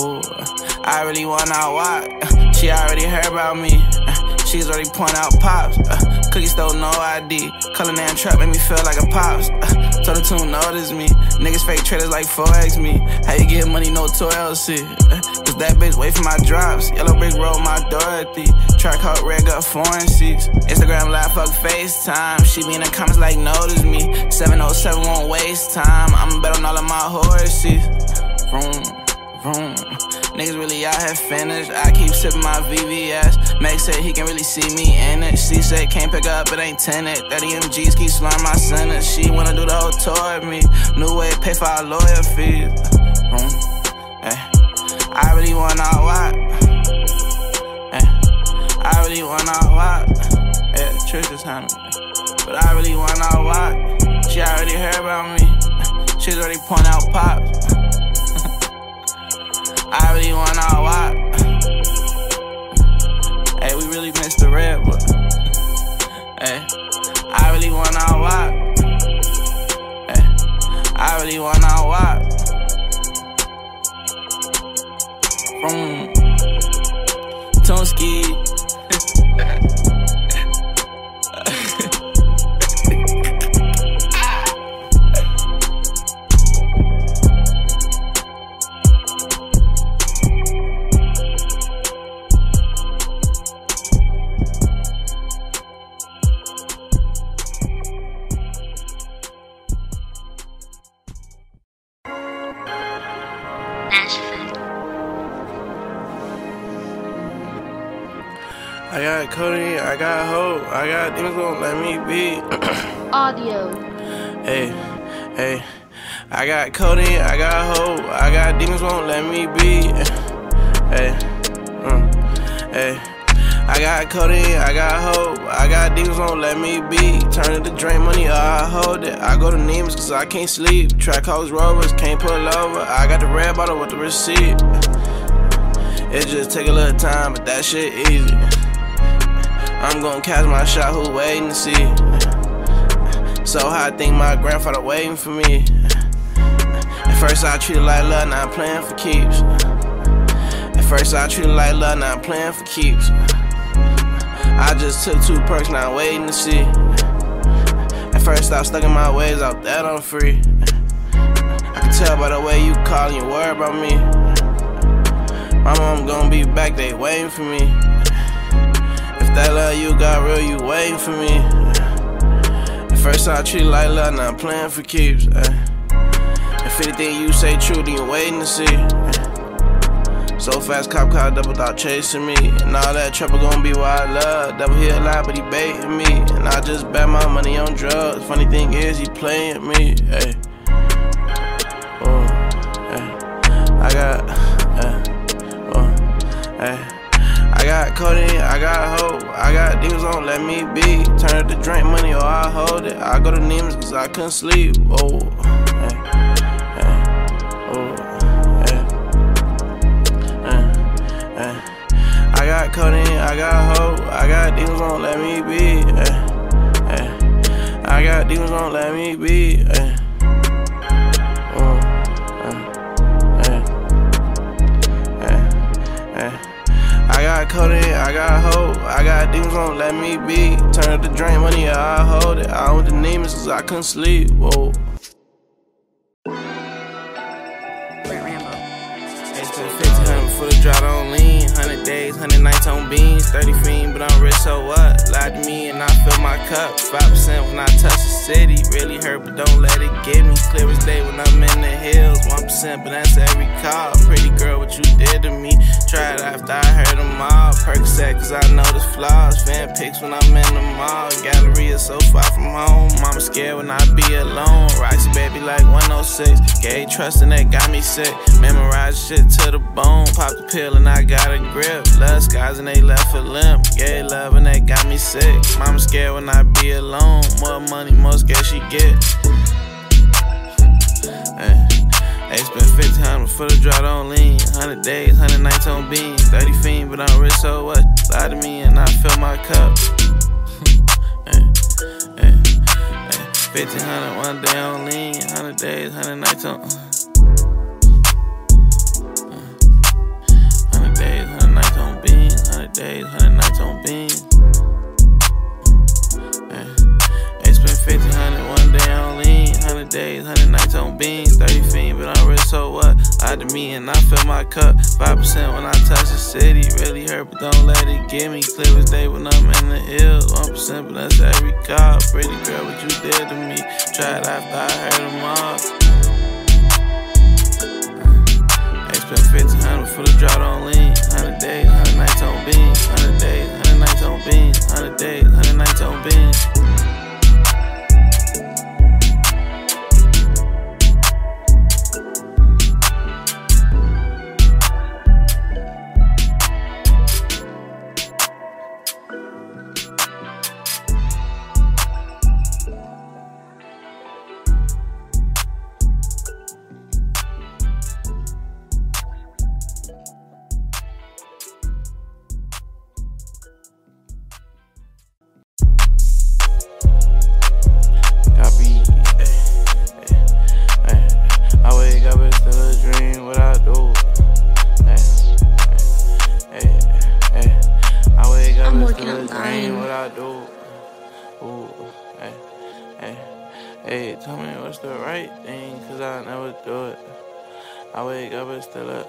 Ooh, I really wanna walk. She already heard about me. She's already pointing out pops. Cookie stole no ID. Color damn trap make me feel like a pops. So the tune notice me. Niggas fake traders like Forex me. How you get money, no 2LC. Cause that bitch wait for my drops. Yellow brick road, my Dorothy. Track hot red up foreign seats. Instagram live, fuck FaceTime. She be in the comments like notice me. 707 won't waste time. I'ma bet on all of my horses. Vroom. Vroom. Niggas really out here finished. I keep sipping my VVS. Meg said he can really see me in it. She said can't pick up, it ain't tenant. 30 MGs keep slurring my sentence. She wanna do the whole tour with me. New way, pay for our lawyer fees. Vroom. Eh. I really wanna walk. Eh. I really wanna walk. Yeah, Trish is handling me. But I really wanna walk. She already heard about me. She's already pointing out pops. I really wanna walk. Hey, we really missed the red, but hey, I really wanna walk. Hey, I really wanna walk. Vroom. Toonski. I got Cody, I got hope, I got demons won't let me be. Audio. Hey, hey. I got Cody, I got hope, I got demons won't let me be. Hey, hey. I got Cody, I got hope, I got demons won't let me be. Turn it to drain money, I hold it. I go to Nemes cause I can't sleep. Track hoes, rovers, can't pull over. I got the red bottle with the receipt. It just take a little time, but that shit easy. I'm gon' catch my shot, who waiting to see? So high, I think my grandfather waiting for me. At first I treat it like love, now I'm playing for keeps. At first I treat it like love, now I'm playing for keeps. I just took two perks, now I'm waiting to see. At first I was stuck in my ways, out that I'm free. I can tell by the way you call and you worry about me. My mom gon' be back, they waiting for me. That love you got real, you waiting for me. At first I treat like love, now I'm playing for keeps. If anything you say true, then you waiting to see. So fast, cop caught double thought chasing me. And all that trouble gon' be why I love. Double hit lie, but he baiting me. And I just bet my money on drugs. Funny thing is, he playing me. Ay. Oh, ay. I got. Oh, ay. I got Cody, I got hope, I got demons won't let me be. Turn it to drink money or I hold it. I go to Nemes cause I couldn't sleep. Oh, hey, hey, oh, hey, hey, hey. I got Cody, I got hope, I got demons won't let me be. Hey, hey. I got demons won't let me be. Hey. I got Cody, I got hope, I got demons won't let me be. Turn up the drain money, I hold it. I went to Nemes cause I couldn't sleep. Whoa. BrentRambo. It's been 1500 for the drought on lean. 100 days, 100 nights on beans. 30 fiend, but I'm rich, so what? Lied to me and I fill my cup. 5% when I touch the city. Really hurt, but don't let it get me. Clear as day when I'm in the hills. 1%, but that's every call. Pretty girl, what you did to me. Tried after I heard them all. Percocet cause I know the flaws. Fan pics when I'm in the mall. Galleria so far from home. Mama scared when I be alone. Roxy baby like 106. Gay trust and that got me sick. Memorize shit to the bone. Pop the pill and I got a grip. Love skies and they left for limp. Gay love and that got me sick. Mama scared when I be alone. More money, more scared she get. Hey. Hey, spent 1500 for the drought on lean. 100 days, 100 nights on beans. 30 fiend, but I'm rich, so what? Lie to me and I fill my cup. 1500 one day on lean. 100 days, 100 nights on. days, 100 nights on beans, 30 fiend, but I'm rich, so what? I to me and I fill my cup, 5% when I touch the city, really hurt, but don't let it get me, clear as day when I'm in the ill, 1% but that's every cop, pretty girl, what you did to me, tried after I heard them all, I spent 1500 for the drought on lean, 100 days, 100 nights on beans, 100 days, 100 nights on beans, 100 days, 100 nights on beans. Hey, tell me what's the right thing, cause I never do it. I wake up, it's still a,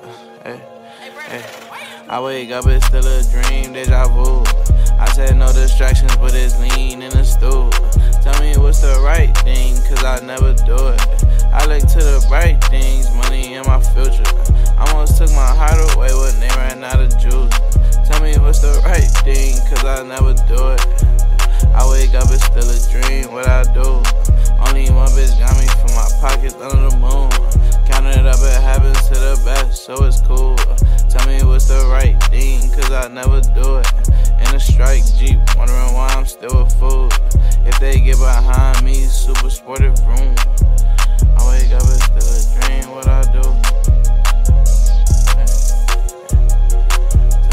I wake up, it's still a dream, deja vu. I said no distractions, but it's lean in the stool. Tell me what's the right thing, cause I never do it. I look to the bright things, money in my future. I almost took my heart away when they ran out of juice. Tell me what's the right thing, cause I never do it. I wake up, it's still a dream, what I do. Only one bitch got me from my pockets under the moon. Counted it up, it happens to the best, so it's cool. Tell me what's the right thing, cause I never do it. In a strike Jeep, wondering why I'm still a fool. If they get behind me, super sportive room. I wake up, it's still a dream, what I do.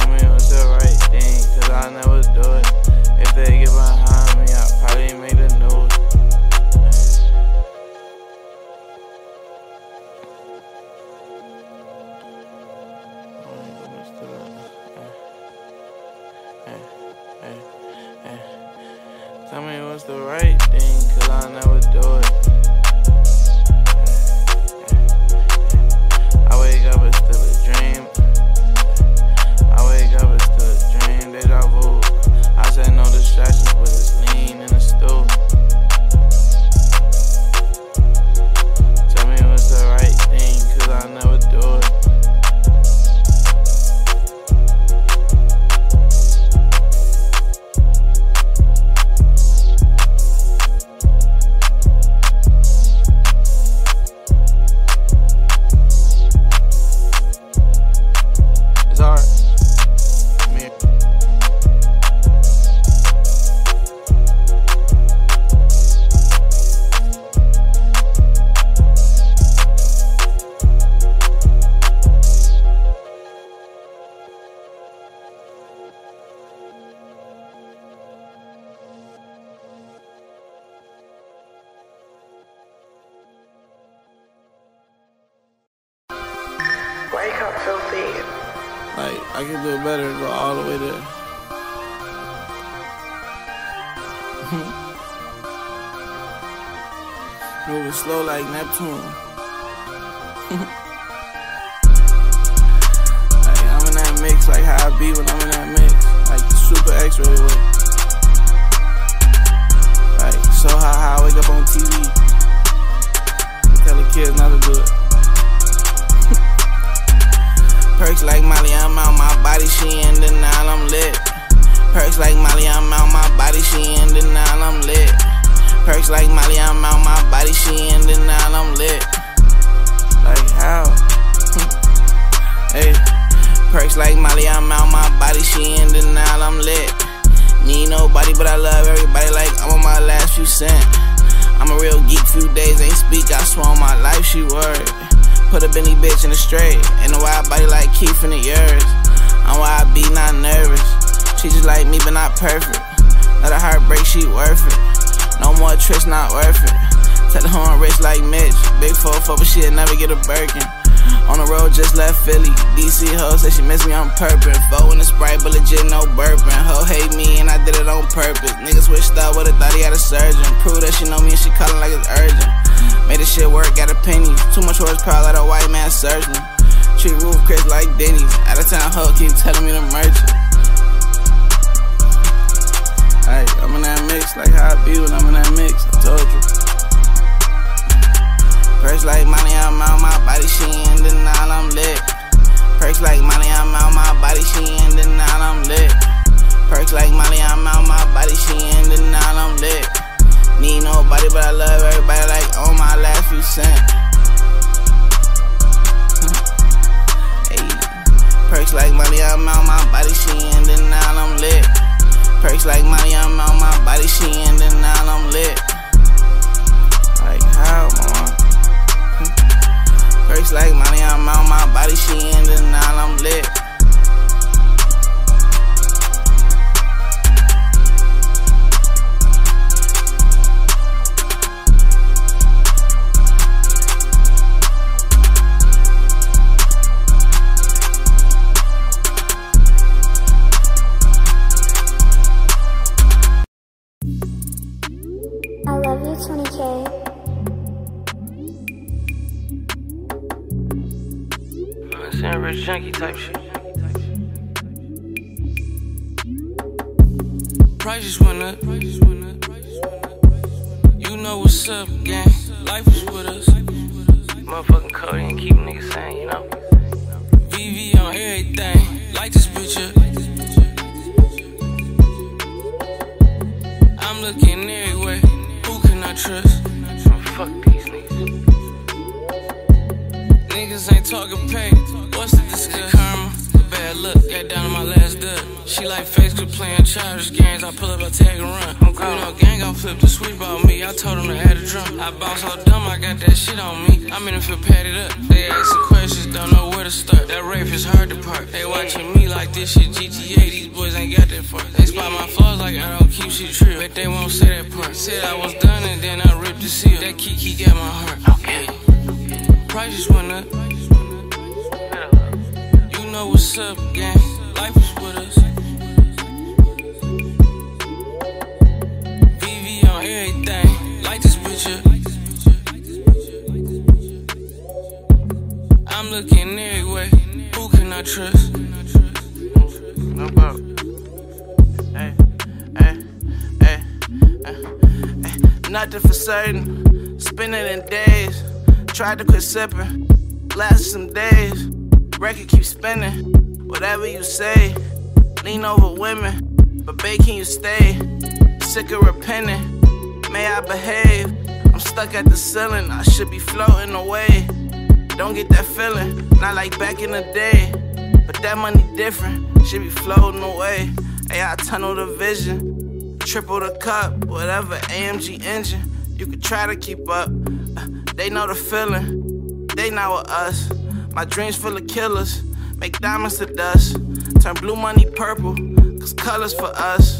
Tell me what's the right thing, cause I never do it. If they get behind me, I probably make the news. Tell me what's the right thing, cause I never do it. I wake up, it's still a dream. I wake up, it's still a dream, deja vu. I said no distractions, but it's lean in the stool. Tell me what's the right thing, cause I never do it. Wake up, filthy. Like, I can do better and go all the way there. Moving slow like Neptune. Like, I'm in that mix, like how I be when I'm in that mix. Like, super X-ray way. Like, so how I wake up on TV. I tell the kids not to do it. Perks like Molly, I'm out my body, she in denial, I'm lit. Perks like Molly, I'm out my body, she in denial, I'm lit. Perks like Molly, I'm out my body, she in denial, I'm lit. Like how? Hey. Perks like Molly, I'm out my body, she in denial, I'm lit. Need nobody, but I love everybody like I'm on my last few cents. I'm a real geek, few days ain't speak, I swear on my life she worried. Put a Benny bitch in the straight, and a wide body like Keith in the yours. I'm why I be not nervous. She just like me, but not perfect. Let her heartbreak, she worth it. No more tricks, not worth it. Tell the horn rich like Mitch. Big 4-4, but she'll never get a Birkin. On the road, just left Philly. DC ho said she miss me, I'm purpin'. Foe in the Sprite, but legit no burpin'. Ho hate me and I did it on purpose. Nigga switched up with a thought he had a surgeon. Prove that she know me and she callin' like it's urgent. Made this shit work out of pennies. Too much horsepower, let a white man search me. Treat roof Chris like Denny's. Out of town ho keep telling me to merch it. Ay, I'm in that mix like how I be when I'm in that mix. I told you. Perks like money, I'm out my body, she in denial, I'm lit. Perks like money, I'm out my body, she in denial, I'm lit. Perks like money, I'm out my body, she in denial, I'm lit. Need nobody, but I love everybody like on my last few cents. Hey. Perks like money, I'm out my body, she in denial, I'm lit. Perks like money, I'm out my body, she in denial, I'm lit. Like how, mama? Perks like money, I'm out my body, she in denial, I'm lit. I love you, 20K. That rich junkie type shit. Prices went up. You know what's up, gang. Life is with us. Motherfucking Cody and keep niggas saying, you know. VV on everything. Light this bitch up. I'm looking everywhere. Who can I trust? Fuck these niggas. Niggas ain't talking pay. What's the discussion? Karma, bad luck, got down to my last dub. She like Facebook playing childish games. I pull up, I tag and run. I'm cool, no gang, gon' flip the sweep about me. I told them to add a drum. I bounce all dumb, I got that shit on me. I'm in it for padded up. They asking questions, don't know where to start. That rape is hard to part. They watching me like this shit GTA, these boys ain't got that far. They spot my flaws like I don't keep shit true. Bet they won't say that part. Said I was done and then I ripped the seal. That Kiki got my heart. Okay. Prices went up. You know what's up, gang. Life is with us. VV on everything. Light this bitch up. I'm looking everywhere. Who can I trust? No problem. Hey, hey, hey, hey. Nothing for certain. Spending in days. Tried to quit sipping, last some days. Record keep spinning, whatever you say. Lean over women, but babe, can you stay? Sick of repenting, may I behave? I'm stuck at the ceiling, I should be floating away. Don't get that feeling, not like back in the day. But that money different, should be floating away. Hey, I tunnel the vision, triple the cup, whatever AMG engine. You could try to keep up. They know the feeling, they not with us. My dreams full of killers, make diamonds to dust. Turn blue money purple, cause colors for us.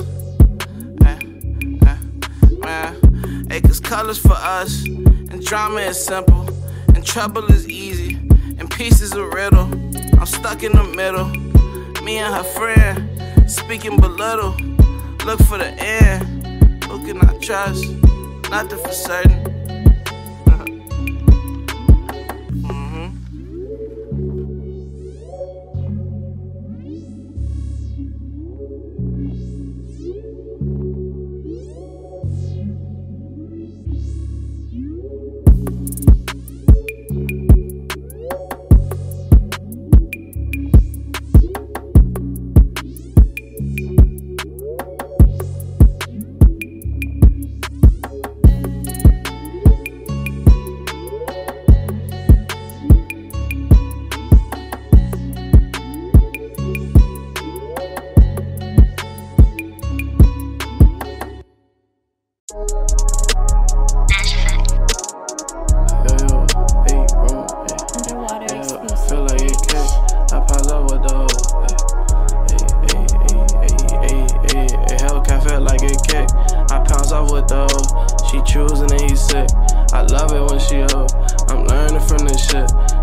Man. Hey, cause colors for us. And drama is simple, and trouble is easy. And peace is a riddle, I'm stuck in the middle. Me and her friend, speaking but little. Look for the end, who can I trust? Nothing for certain.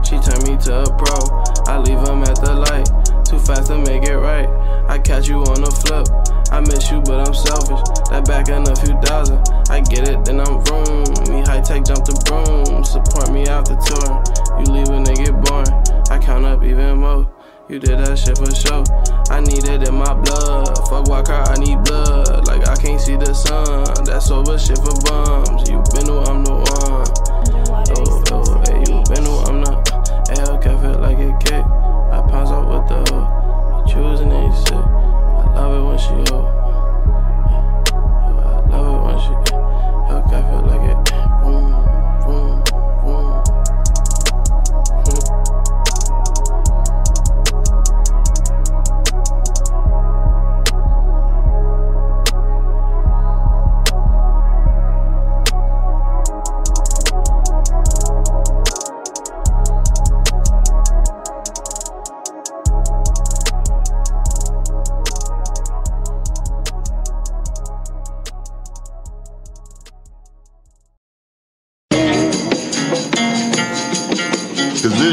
She turned me to a pro, I leave him at the light. Too fast to make it right, I catch you on the flip. I miss you but I'm selfish, that back in a few thousand. I get it, then I'm room, me high tech jump the broom. Support me out the tour, you leave a nigga boring. I count up even more, you did that shit for sure. I need it in my blood, fuck walk out, I need blood. Like I can't see the sun, that's sober shit for bums. You been who I'm the one, oh, oh, hey, you been who I'm the L, can feel like a kick. I pounce up with the hoe, you choosing and you sick. I love it when she old. I love it when she help, I feel like it. Boom, boom, boom.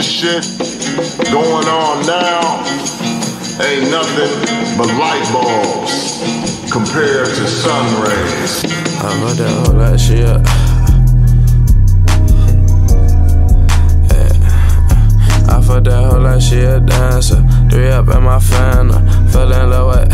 Shit going on now ain't nothing but light bulbs compared to sun rays. I'm about to hold that shit up. Yeah. I fucked that whole like she a dancer. 3 up in my fan, fell in love with.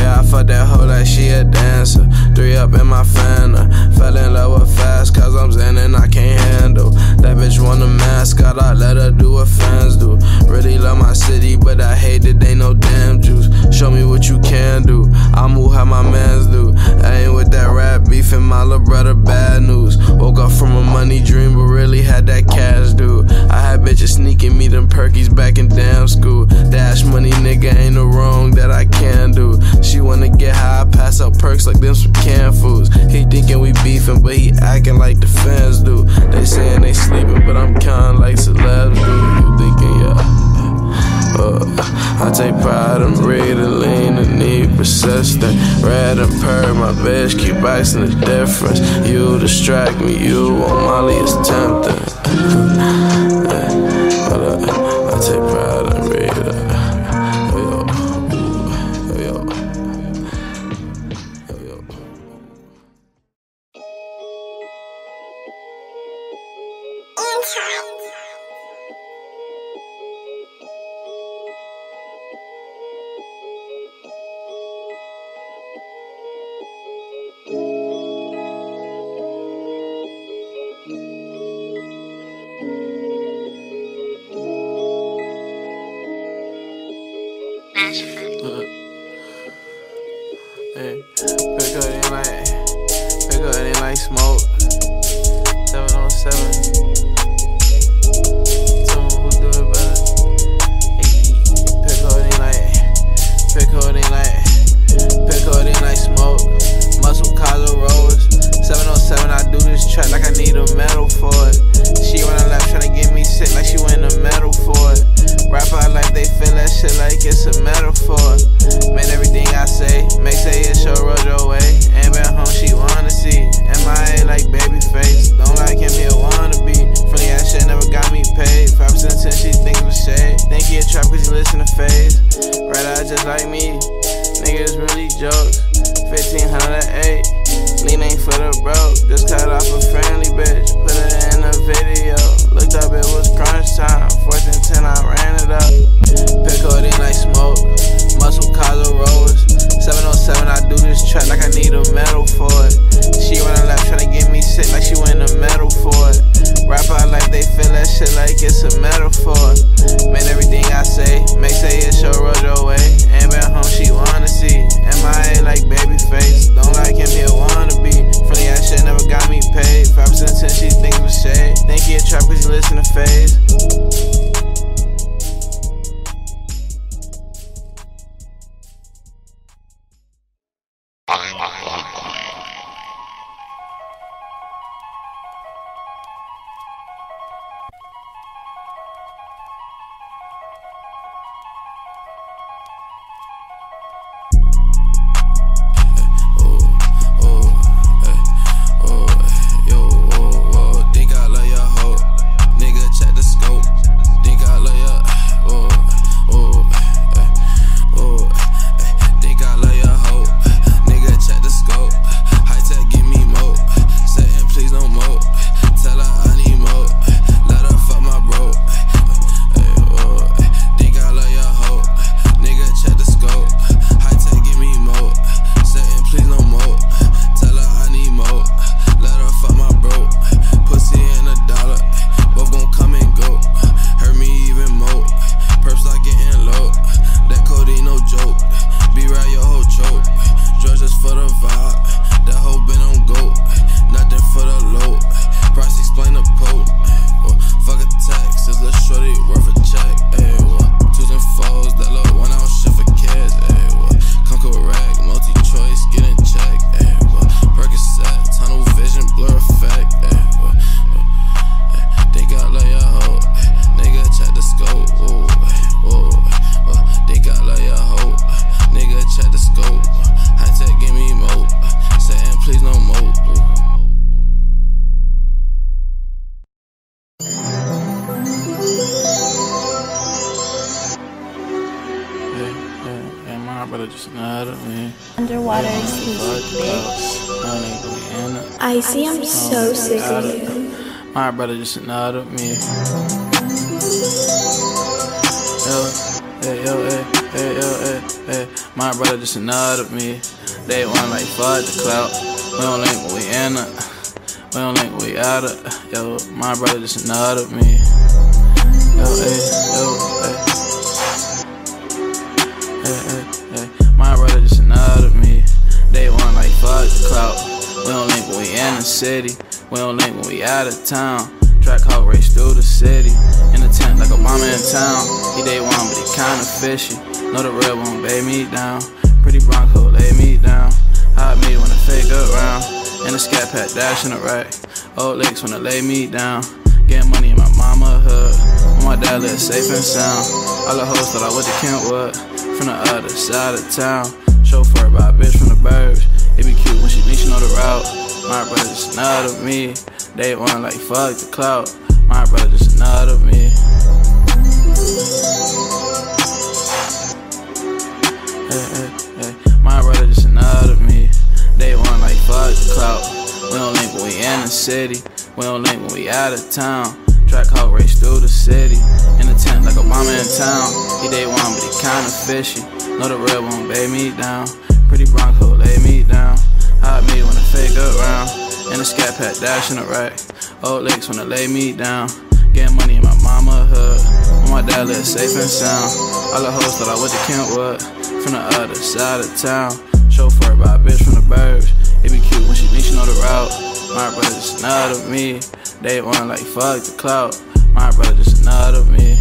Yeah, I fucked that hoe like she a dancer. 3 up in my fan, fell in love with fast. Cause I'm zen and I can't handle. That bitch want a mascot, I let her do what fans do. Really love my city, but I hate it, ain't no damn juice. Show me what you can do, I move how my mans do. I ain't with that rap beef and my little brother bad news. Woke up from a money dream, but really had that cash dude. I had bitches sneaking me them perkies back in damn school. Dash money nigga ain't no wrong that I can do. She wanna get high, I pass out perks like them some canned foods. He thinking we beefing, but he acting like the fans do. They saying they sleeping, but I'm kinda like celebs do. You thinking, yeah, I take pride, I'm reading, lean, and need persistent. Red and purr, my bitch keep icing the difference. You distract me, you on Molly is tempting. I take pride, I'm reading. just mad at me. Underwater is bitch. I see I'm so sick of you. My brother just mad at me. My brother just mad at me. They want like fuck the clout. We don't link when we in it. We don't link when we out of. Yo, my brother just mad at me. My brother just another me. They want like fuck the clout. We don't link when we in the city. We don't link when we out of town. Track hawk race through the city. In the tent like Obama in town. He day one, but he kinda fishy. Know the real one, lay me down. Pretty Bronco, lay me down. Hide me when I fake around. In the scat pack, dash in the rack. Old licks when they lay me down. Getting money in my mama hood. My dad lives safe and sound. All the hoes thought I went to Kentwood. From the other side of town. Chauffeur by a bitch from the burbs. It be cute when she thinks she know the route. My brother just nut of me. They want like fuck the clout. My brother just nut of me. My brother just nut of me. They want like fuck the clout. We don't link when we in the city. We don't link when we out of town. Track hawk race through the city. In the tent like Obama in town. He day one, but he kinda fishy. Know the real one, lay me down. Pretty Bronco, lay me down. Hide me when I fake around. In the scat pack, dash in the rack. Old licks when they lay me down. Getting money in my mama hood. My dad lives safe and sound. All the hoes thought I went to Kentwood. From the other side of town. Chauffeur by a bitch from the burbs. It be cute when she thinks she know the route. My brother just nut of me. They want like fuck the clout. My brother just nut of me.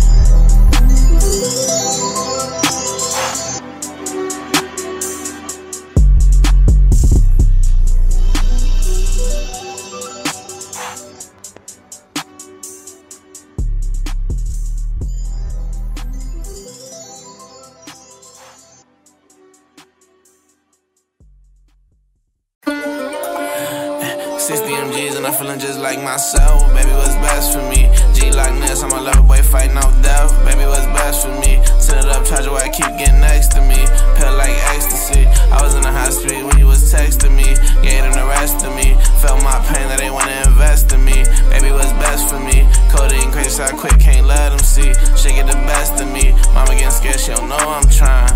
Just like myself, baby, what's best for me? G like this, I'm a lover boy, fight no death. Baby, what's best for me? Set it up, charge away, keep getting next to me. Pill like ecstasy. I was in the hospital when you was texting me. Gave them the rest of me. Felt my pain that they wanna invest in me. Baby, what's best for me? Codeine crazy, so I quit, can't let them see. Shit get the best of me. Mama getting scared, she don't know I'm trying.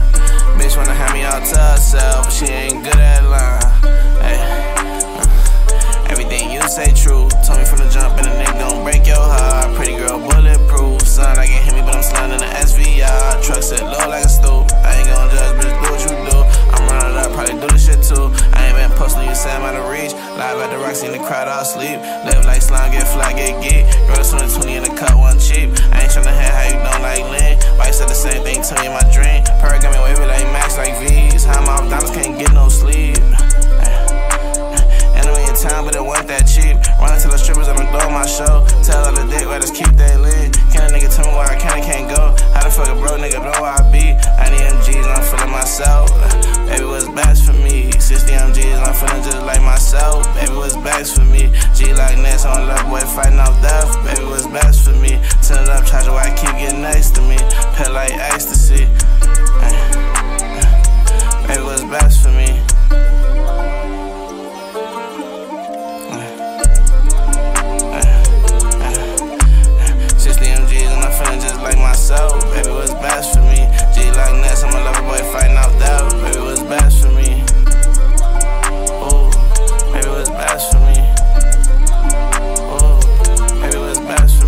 Bitch wanna have me all to herself, but she ain't good at lying. Hey. Everything you say true. Told me from the jump and a nigga gon' break your heart. Pretty girl bulletproof. Son, I can't hit me but I'm sliding in the SVR. Truck sit low like a stoop. I ain't gon' judge, bitch, do what you do. I'm running up, probably do this shit too. I ain't been posting, you say I'm out of reach. Live at the Roxy in the crowd, all sleep. Live like slime, get fly, get geek. Girl, it's 20 in the cut, one cheap. I ain't tryna hear how you don't like lean. Why you said the same thing to me in my dream? Perk got me wavy like Max, like V's. High mouth diamonds, can't get no sleep. Time, but it wasn't that cheap. Running to the strippers on the door of my show. Tell all the dick where to keep they lead. Can a nigga tell me where I can and can't go? How the fuck a bro nigga know where I be? I need MGs and I'm feeling myself. Baby, what's best for me? 60 MGs and I'm feeling just like myself. Baby, what's best for me? G like this on love boy fighting off death. Baby, what's best for me? Turn it up, charge it while I keep getting next to me. Pet like ecstasy. Baby, what's best for me? Like myself, baby, what's best for me? G like Ness, I'm a lover boy fighting off that. Baby, what's best for me? Oh, baby, what's best for me? Oh, baby, what's best for me?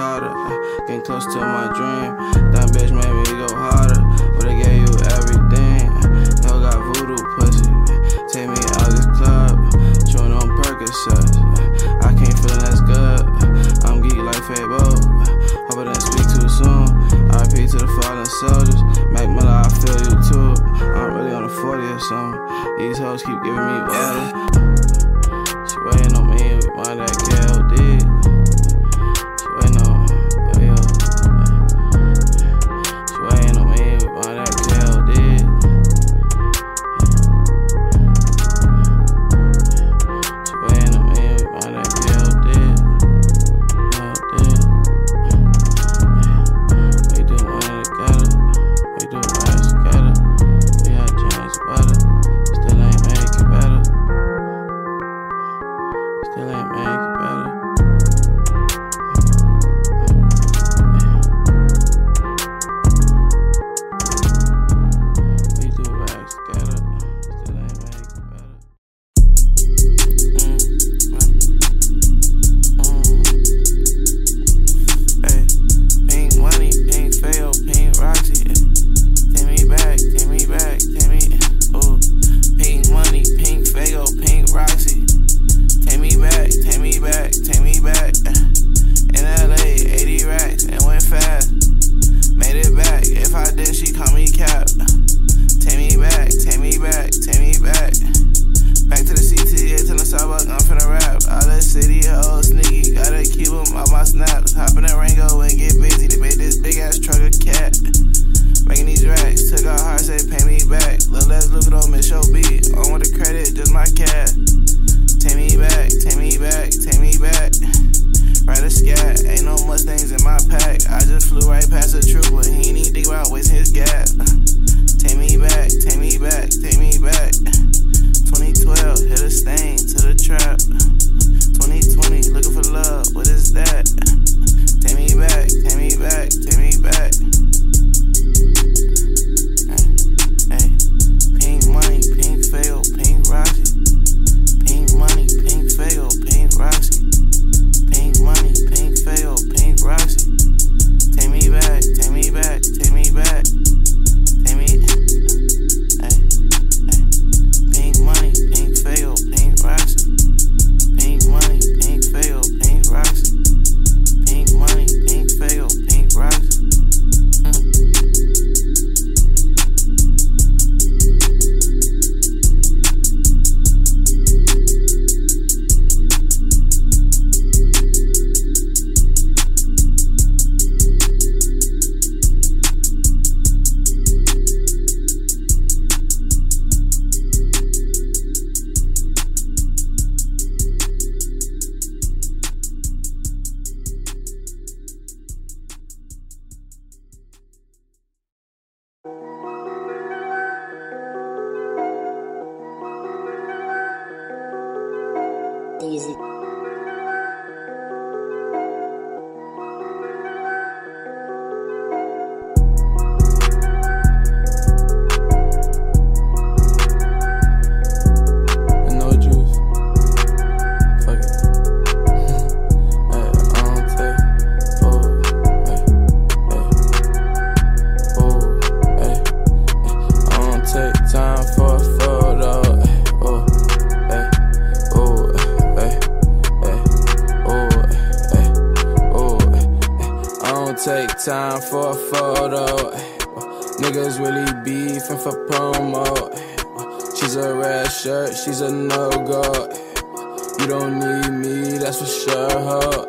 Ricotta. Getting close to my dream. That bitch made me go harder, but I gave you everything. Hell got voodoo pussy. Take me out this club, chewing on Percocets. I can't feel that's good. I'm geek like Fabo. Hope I didn't speak too soon. R.I.P. to the fallen soldiers. Mac Miller, I feel you too. I'm really on a 40 or something. These hoes keep giving me water. She waiting on me with one that KLD. Time for a photo. Niggas really beefing for promo. She's a red shirt, she's a no-go. You don't need me, that's for sure, ho.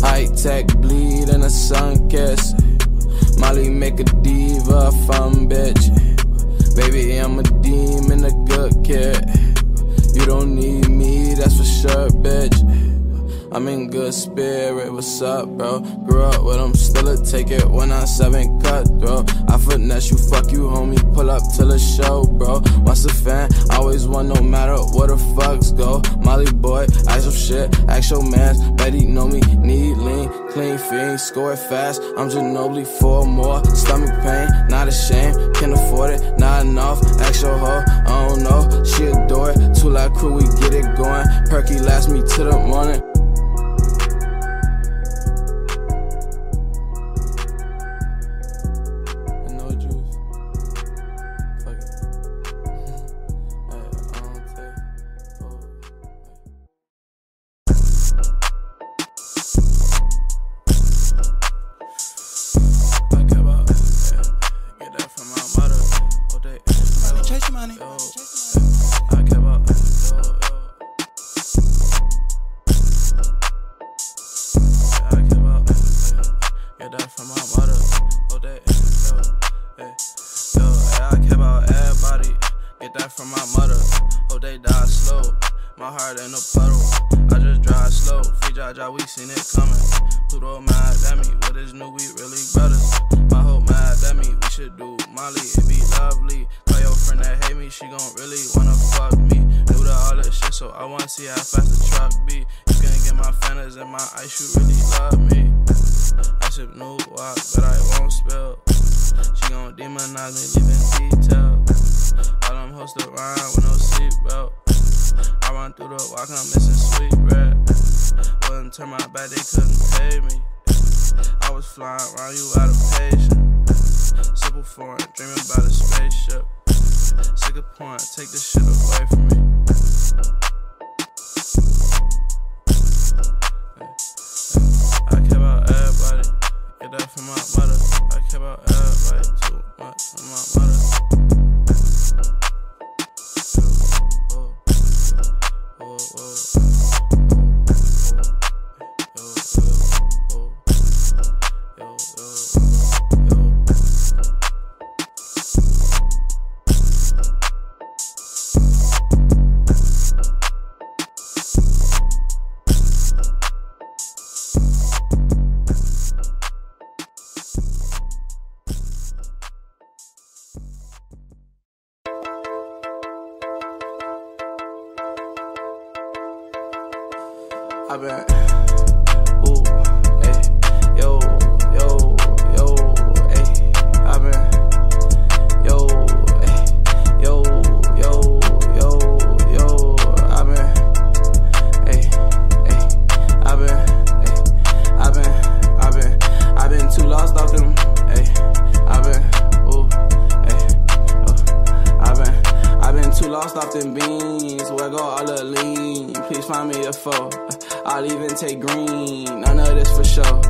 High-tech bleed and a sun kiss. Molly make a diva, a fun bitch. Baby, I'm a demon, a good kid. You don't need me, that's for sure, bitch. I'm in good spirit, what's up, bro? Grew up with them, still a take it, 197 cutthroat. I finesse you, fuck you, homie, pull up till the show, bro. Once a fan, always one, no matter where the fucks go. Molly boy, I some shit, ask your mans, bet he know me, need lean, clean fiend, score it fast. I'm Ginobili, four more, stomach pain, not ashamed, can't afford it, not enough. Ask your hoe, I don't know, she adore it, too loud crew, we get it going. Perky last me till the morning. Get that from my water. Oh, that I care about everybody. Get that from my mother. Oh, they die slow. My heart ain't a puddle. I just drive slow. Free Jaja, we seen it coming. Pluto mad at me. What is new? We really brothers. My whole mad at me. We should do Molly. It be lovely. Tell your friend that hate me. She gon' really wanna fuck me. Knew that all that shit, so I wanna see how fast the truck be. You can't get my fantas and my ice. You really love me. I sip new walk, but I won't spill. She gon' demonize me, leaving details. All them hoes to rhyme with no seatbelt. I run through the walk, I'm missing sweet bread. Wouldn't turn my back, they couldn't pay me. I was flying around, you out of patience. Simple foreign, dreaming about a spaceship. Sick of porn, take this shit away from me. I care about everybody. Get that from my mother. I care about everybody too much from my mother. Whoa, whoa, whoa, whoa, whoa, whoa, whoa. I've been, ooh, ay, yo, yo, yo, ay. I've been, yo, ay, yo, yo, yo, yo. I've been, ay, ay. I've been, ay. I've been too lost off them, ay. I've been, ooh, ay, oh. I've been too lost off them beans. Where go all the lean? Please find me a foe. I'll even take green, none of this for sure.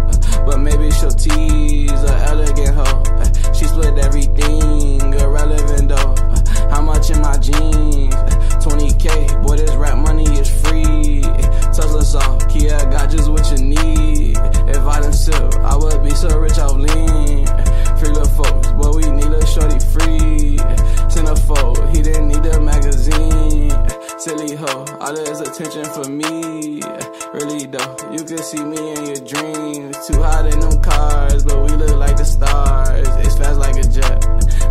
But maybe she'll tease an elegant hoe. She split everything, irrelevant though. How much in my jeans? 20K, boy, this rap money is free. Tesla saw, Kia got just what you need. If I didn't sip, I would be so rich off lean. Free little folks, boy, we need a shorty free. Centerfold, he didn't need a magazine. Silly hoe, all this attention for me. Really though, you can see me in your dreams. Too hot in them cars, but we look like the stars. It's fast like a jet,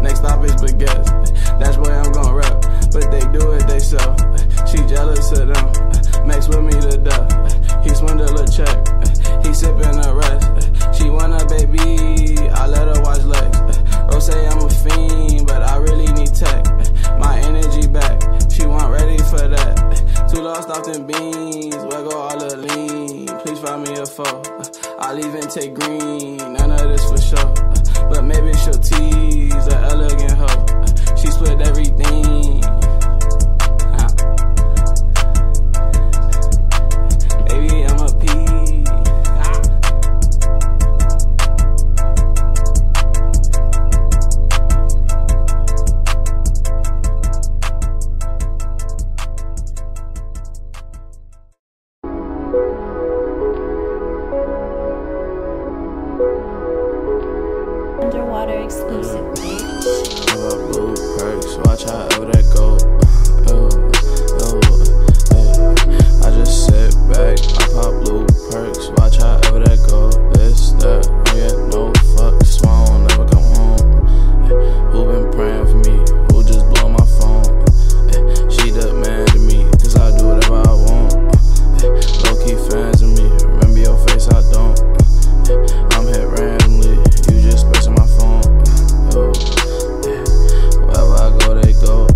next stop is baguettes. That's where I'm gon' rep, but they do it they self. She jealous of them, max with me to death. He swindle a check, he sippin' a rest. She want a baby, I let her watch Lex. Rose, I'm a fiend, but I really need tech. My energy back, she want ready for that. Too lost off them beans, where go all the lean? Please find me a foe, I'll even take green. None of this for sure, but maybe she'll tease an elegant hoe. She split everything. Baby, I'm a pea. Underwater exclusive, bitch. I'm a blue perk, so watch how ever that go. I just sit back, I pop blue perks, watch how ever that go. This, that, I get no fucks, so I don't never come home. Who been praying for me? Who just blow my phone? She the man to me, cause I do whatever I want. Low key fans of me, remember your face, I don't. I'm hit randomly, you just pressing my phone. Wherever I go, they go.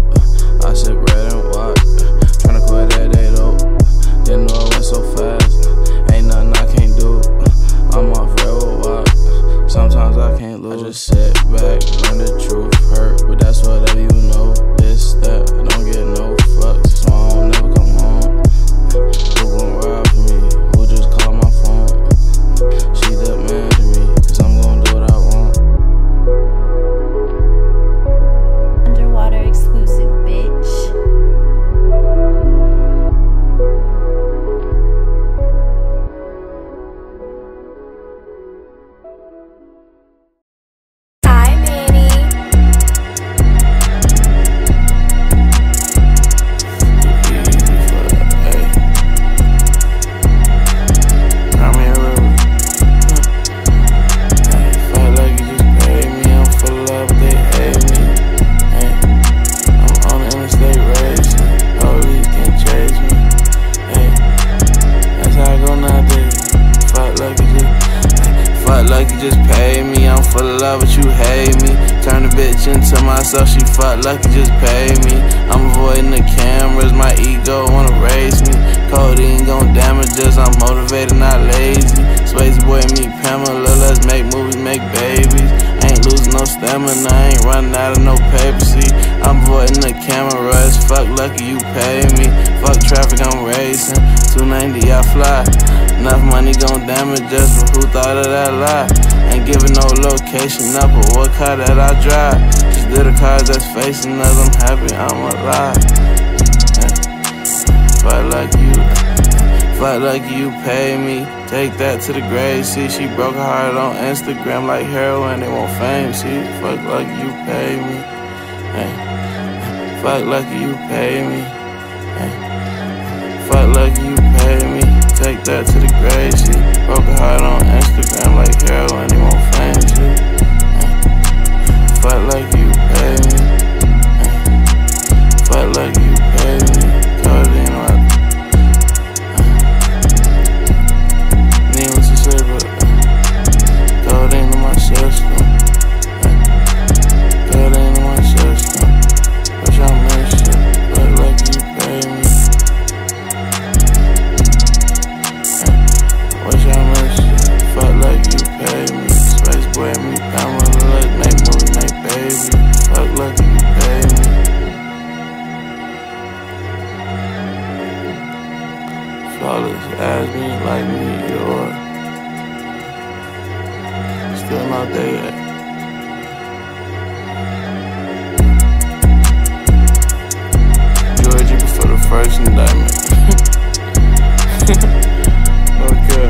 like you just paid me. I'm full of love, but you hate me. Turn the bitch into myself, she fucked like you just paid me. I'm avoiding the cameras, my ego wanna race me. Codeine gon' damage us, I'm motivated, not lazy. Space boy, meet Pamela, let's make movies, make babies. Ain't losing no stamina, ain't running out of no paper, see. I'm avoiding the cameras, fuck lucky you paid me. Fuck traffic, I'm racing, 290 I fly. Enough money gon' damage us, but who thought of that lie? Ain't giving no location up, but what car that I drive? Just did the cars that's facing us, I'm happy I'm alive. Fuck lucky you pay me. Take that to the grave, see. She broke her heart on Instagram like heroin, they want fame, see. Fuck lucky you pay me. Fuck lucky you pay me. Fuck lucky you pay me. Take that to the grave, she broke her heart on Instagram like heroin, they want fame, see. Fuck lucky you pay me. Fuck lucky you pay me. Codeine, need what you say, but codeine in my system. Ass me like me, or still not there yet. Georgie before the first indictment. Okay.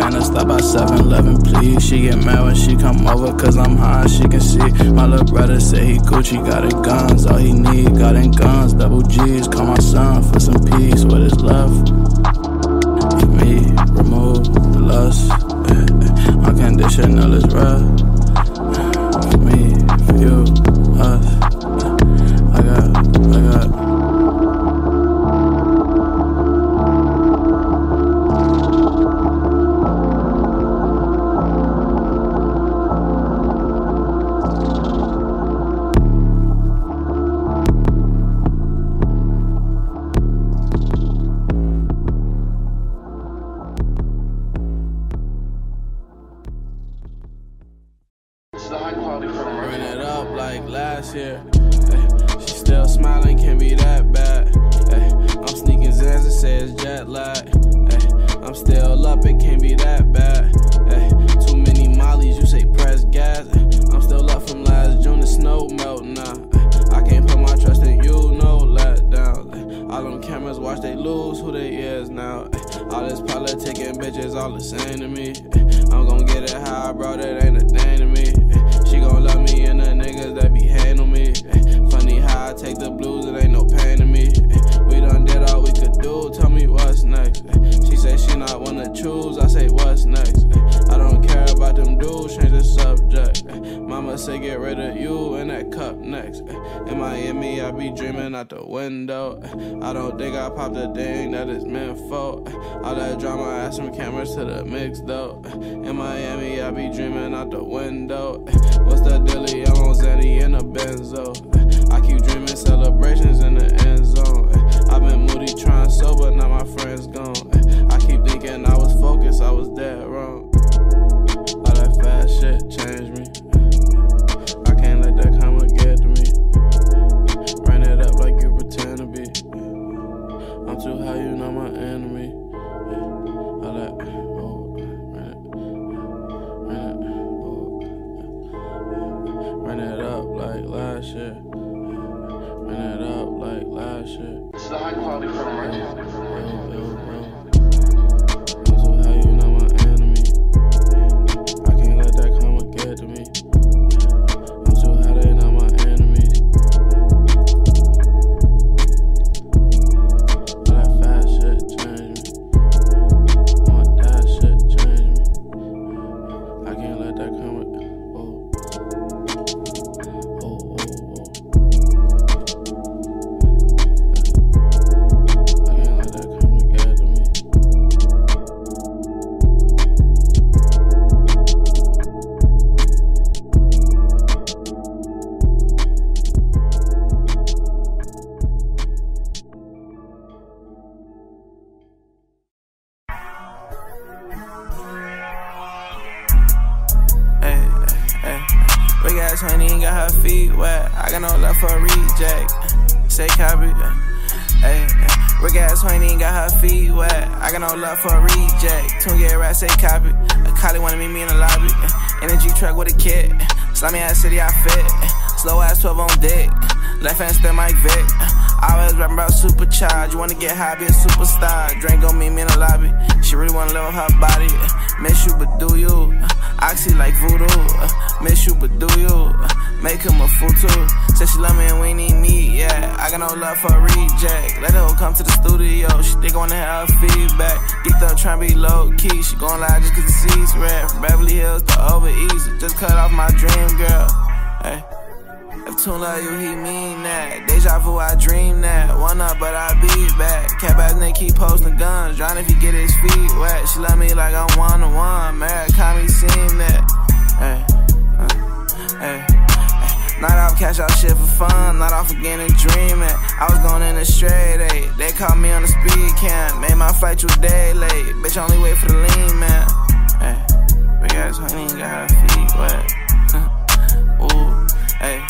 finna stop by 7-Eleven, please. She get mad when she come over, cause I'm high, she can see. My little brother say he Gucci, got it guns, all he need, got it guns, double G's. Call my son for some peace, what is left? For me, remove the lust. Unconditional is rough. For me, for you, us. I got. Run it up like last year. She still smiling, can't be that bad. I'm sneaking Zans and say it's jet lag. I'm still up, it can't be that bad. Too many mollies, you say press gas. I'm still up from last June, the snow melt now. I can't put my trust in you, no let down. All them cameras watch, they lose who they is now. All this politicking, bitches all the same to me. I'm gon' get it high, bro, that ain't a thing to me. She gon' love me and the niggas that be hating on me. Funny how I take the blues, it ain't no pain to me. We done did all we could do, tell me what's next. She say she not wanna choose, I say what's next. I don't care about them dudes, change the subject. Mama say get rid of you and that cup next. In Miami, I be dreaming out the window. I don't think I popped a thing that is meant for. All that drama, add some cameras to the mix though. In Miami, I be dreaming out the window. What's the dilly? I'm on Zanny in a Benzo. I keep dreaming celebrations in the end zone. I've been moody, trying sober, now my friends gone. I keep thinking I was focused, I was dead wrong. All that fast shit changed me. I can't let that karma get to me. Ran it up like you pretend to be. I'm too high, you know my enemy. All that, oh, ran it up like last year. Ran it up like last year. It's the high quality from right. I got no love for a reject. Say copy. Hey, Rick ass Wayne ain't got her feet wet. I got no love for a reject. Tune get right, say copy. A colleague wanna meet me in the lobby. Energy truck with a kid. Slimy ass city, I fit. Slow ass 12 on dick. Left hand step Mike Vick. I always rapping about supercharged. You wanna get high, be a superstar. Drink gon' meet me in the lobby. She really wanna live with her body. Miss you, but do you? Oxy like voodoo. Miss you, but do you? Make him a fool too. Said she love me and we need me, yeah. I got no love for a reject. Let her hoe come to the studio. She think I wanna have her feedback. Geeked up, tryna be low key. She gon' lie just cause the seats red. From Beverly Hills to over east. Just cut off my dream girl. Hey. If Toon love you, he mean that. Deja vu, I dream that. One up, but I be back. Cap ass nigga keep posting guns. Drown if he get his feet wet. She love me like I'm one-on-one. Mary Comey seen that. Hey, hey. Not off cash out shit for fun. Not off again and dreaming. I was going in a straight eight. They caught me on the speed cam. Made my flight 2 days late. Bitch, only wait for the lean man. Hey, big ass honey got her feet wet. Ooh, hey.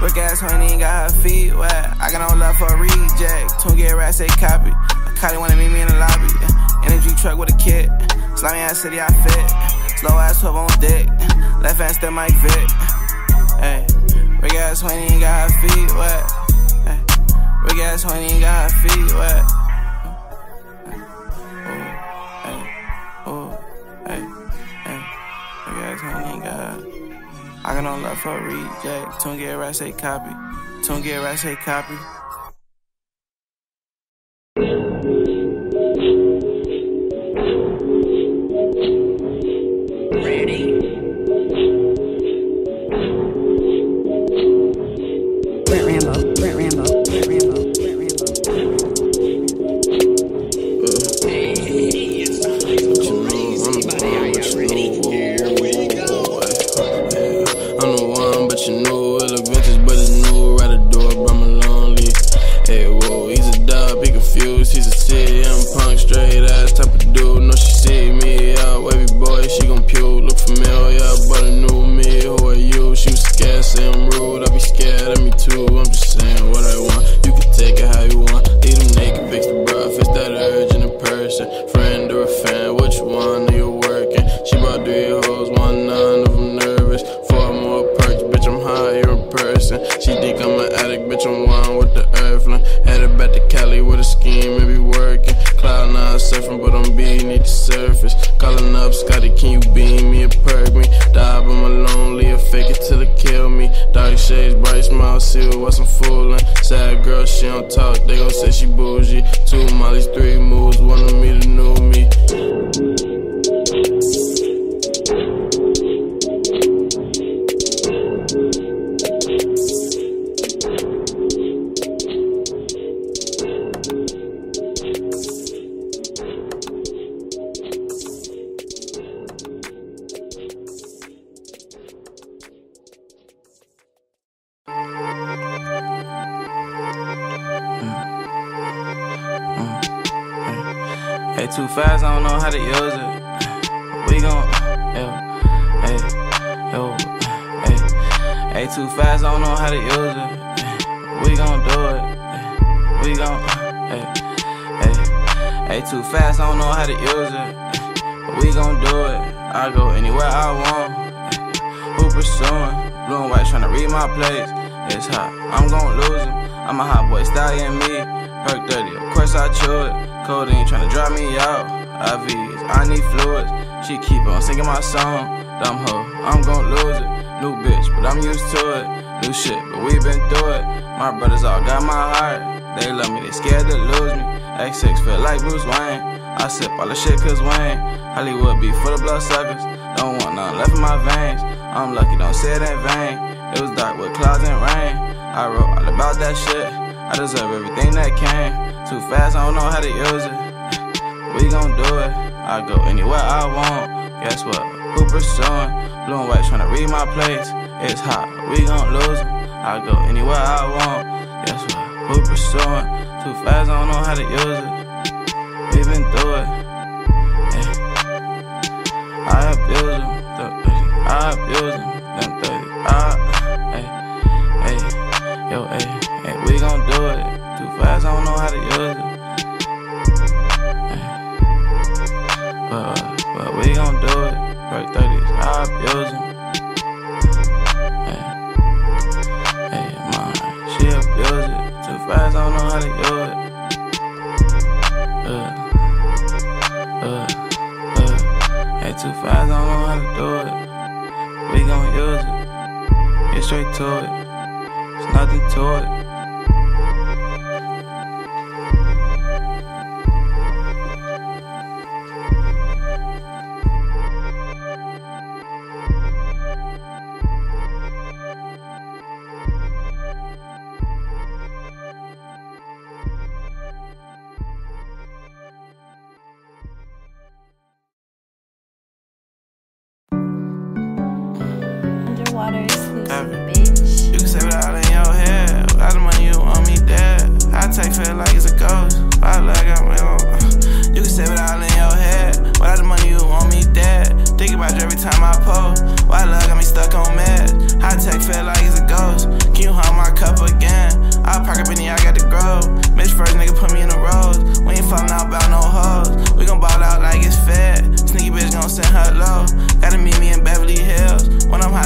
Rick ass honey ain't got her feet wet. I got no love for a reject. Toon get rats, say copy. A collie wanna meet me in the lobby. Energy truck with a kid. Slimy ass city, I fit. Slow ass 12 on dick. Left hand step Mike Vick. Hey, Rick ass honey ain't got her feet wet. Hey, Rick ass honey ain't got her feet wet. Ooh, hey, ooh, hey. Rockin' on left for reject. Tune get right, say copy. Tune get right, say copy.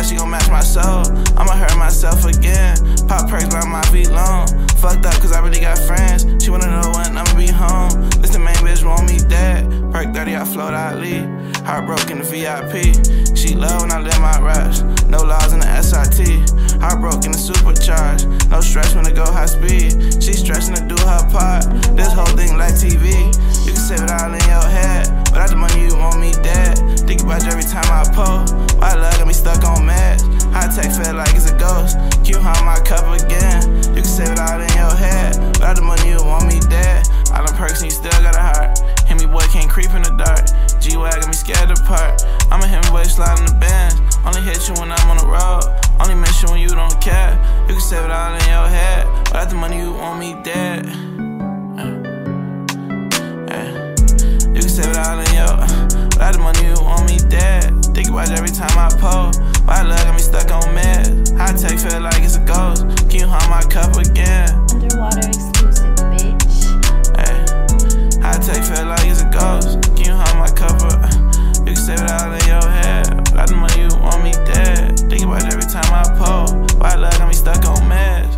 she gon' match my soul. I'ma hurt myself again. Pop perks by my feet long. Fucked up cause I really got friends. She wanna know when I'ma be home. This the main bitch want me dead. Perk 30, I float, I leave. Heartbroken, the VIP. She love when I live my rush. No laws in the SIT. Heartbroken, the supercharged. No stress when I go high speed. She stressing to do her part. This whole thing like TV. You can save it all in your head. Without the money, you want me dead. Think about you every time I post. My love got me stuck on meds. High tech feel like it's a ghost. Q hung my cup again. You can save it all in your head. Without the money, you want me dead. All the perks and you still got a heart. Hit me boy can't creep in the dark. G-Wag got me scared apart. I'm a hit me boy slide in the band. Only hit you when I'm on the road. Only miss you when you don't care. You can save it all in your head. Without the money, you want me dead. You can save it all in your without the money, you want me dead. Think about it every time I post. My love got me stuck on meds. High tech feel like it's a ghost. Can you hold my cup again? Underwater exclusive, bitch. Ay. High tech feel like it's a ghost. Can you hold my cup up? You can save it all in your head. Without the money, you want me dead. Think about it every time I post. My love got me stuck on meds.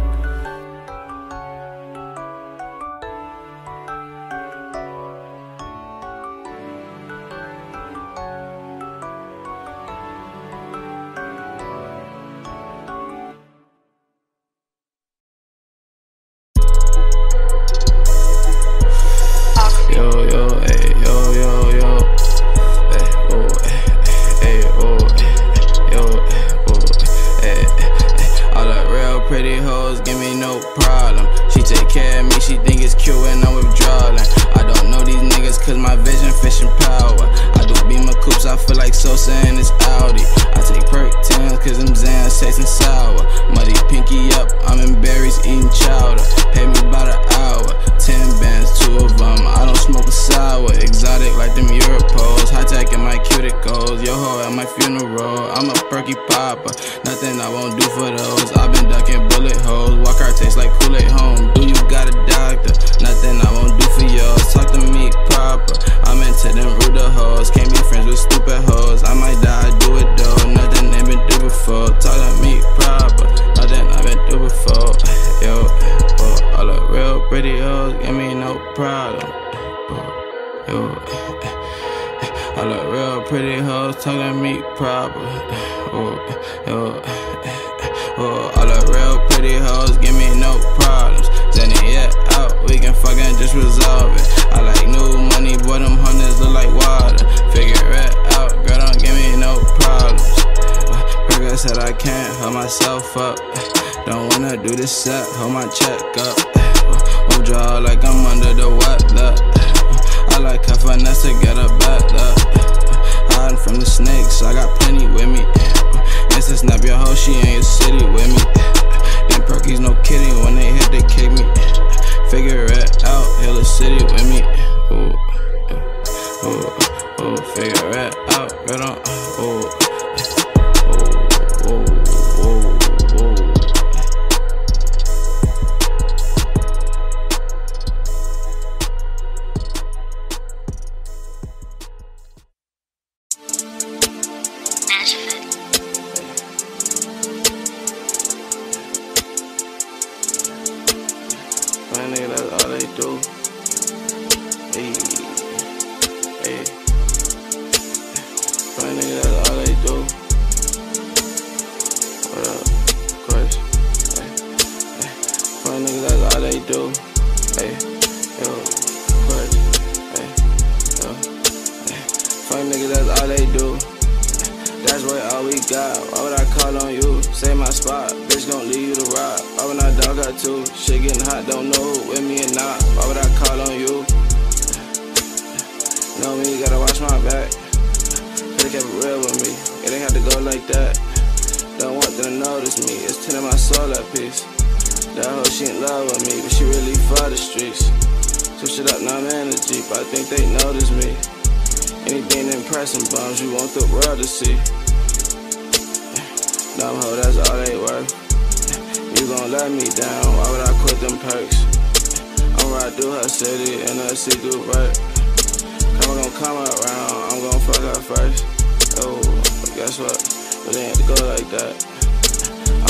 but it had to go like that.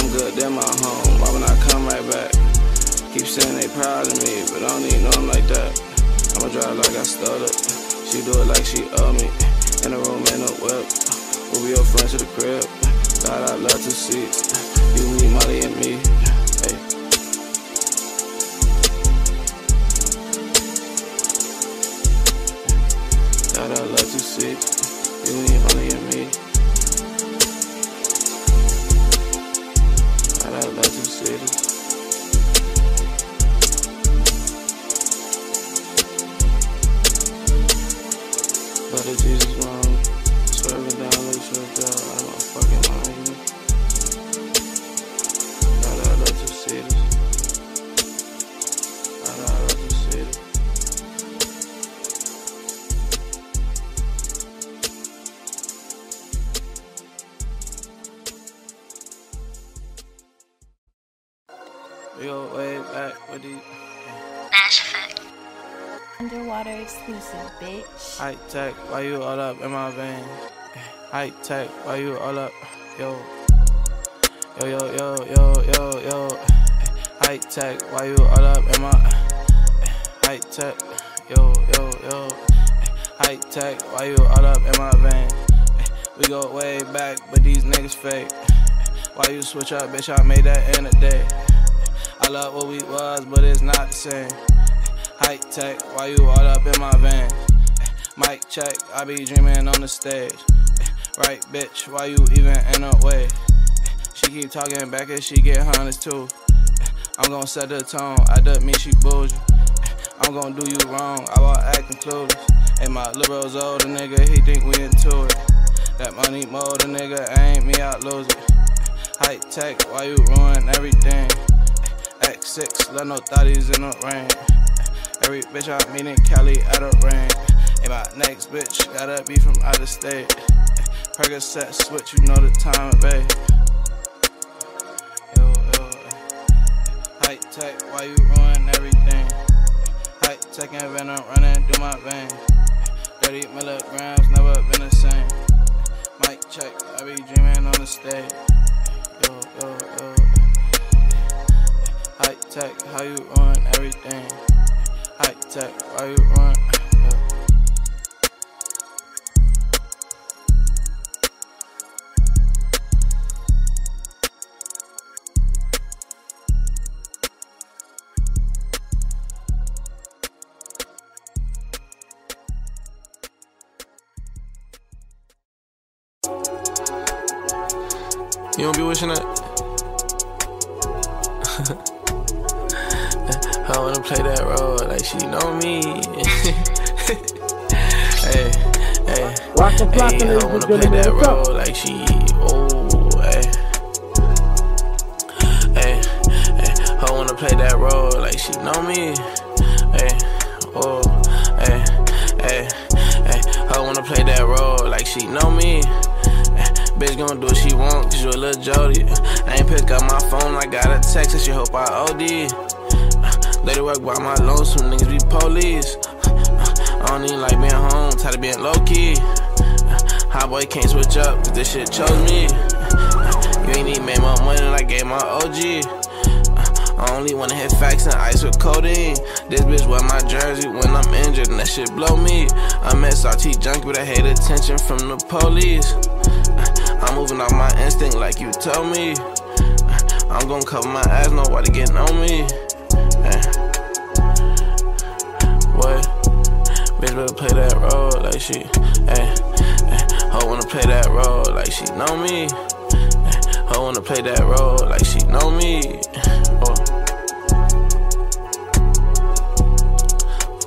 I'm good at my home, why when I come right back? Keep saying they proud of me, but I don't even know I'm like that. I'ma drive like I stole it, she do it like she owe me. In a room and a whip, we'll be your friends to the crib. God, I love to see you, me, Molly, and me. God, I love to see you, me, Molly, and me. God, I love to see you. Blood of Jesus, mom. Swerving down, look swept out. I don't fucking mind you. God, I love to see this. God, I love to see this. We go way back with the Mass Effect. Underwater exclusive, bitch. High tech, why you all up in my veins? High tech, why you all up? Yo, yo, yo, yo, yo, yo, yo. High tech, why you all up in my high tech? Yo, yo, yo. High tech, why you all up in my veins? We go way back, but these niggas fake. Why you switch up, bitch? I made that in a day. I love what we was, but it's not the same. High tech, why you all up in my veins? Mic check, I be dreaming on the stage. Right, bitch, why you even in her way? She keep talking back and she get honest too. I'm gon' set the tone, I duck me, she bougie. I'm gon' do you wrong, I was acting clueless. And my liberal's older nigga, he think we into it. That money mold, the nigga, ain't me, I lose it. High tech, why you ruin everything? X6, let no thotties in the rain. Every bitch I meet in Cali out of rain. And my next bitch gotta be from out of state. Percocet switch, you know the time of day. Yo, yo. High tech, why you ruin everything? High tech and venom running through my veins. 30 milligrams, never been the same. Mic check, I be dreaming on the stage. Yo, yo, yo. High tech, how you ruin everything? High tech, why you ruin? You don't be wishing that? I wanna play that role like she know me. Hey, hey, hey, I wanna play that role like she, oh, hey, hey, hey, I wanna play that role like she know me. Hey, oh, hey, hey, hey, I wanna play that role like she know me. Bitch gon' do what she want, cause you a little Jody. I ain't pick up my phone, I got a text and she hope I OD. They work by my lonesome, niggas be police. I don't even like being home, tired of being low-key. Hot boy can't switch up, cause this shit chose me. You ain't even made my money, I gave my OG. I only wanna hit facts and ice with codeine. This bitch wear my jersey when I'm injured, and that shit blow me. I'm SRT junkie, but I hate attention from the police. I'm moving off my instinct like you told me. I'm gonna cover my ass, nobody getting on me. What? Bitch better play that role like she, I wanna play that role like she know me. I wanna play that role like she know me.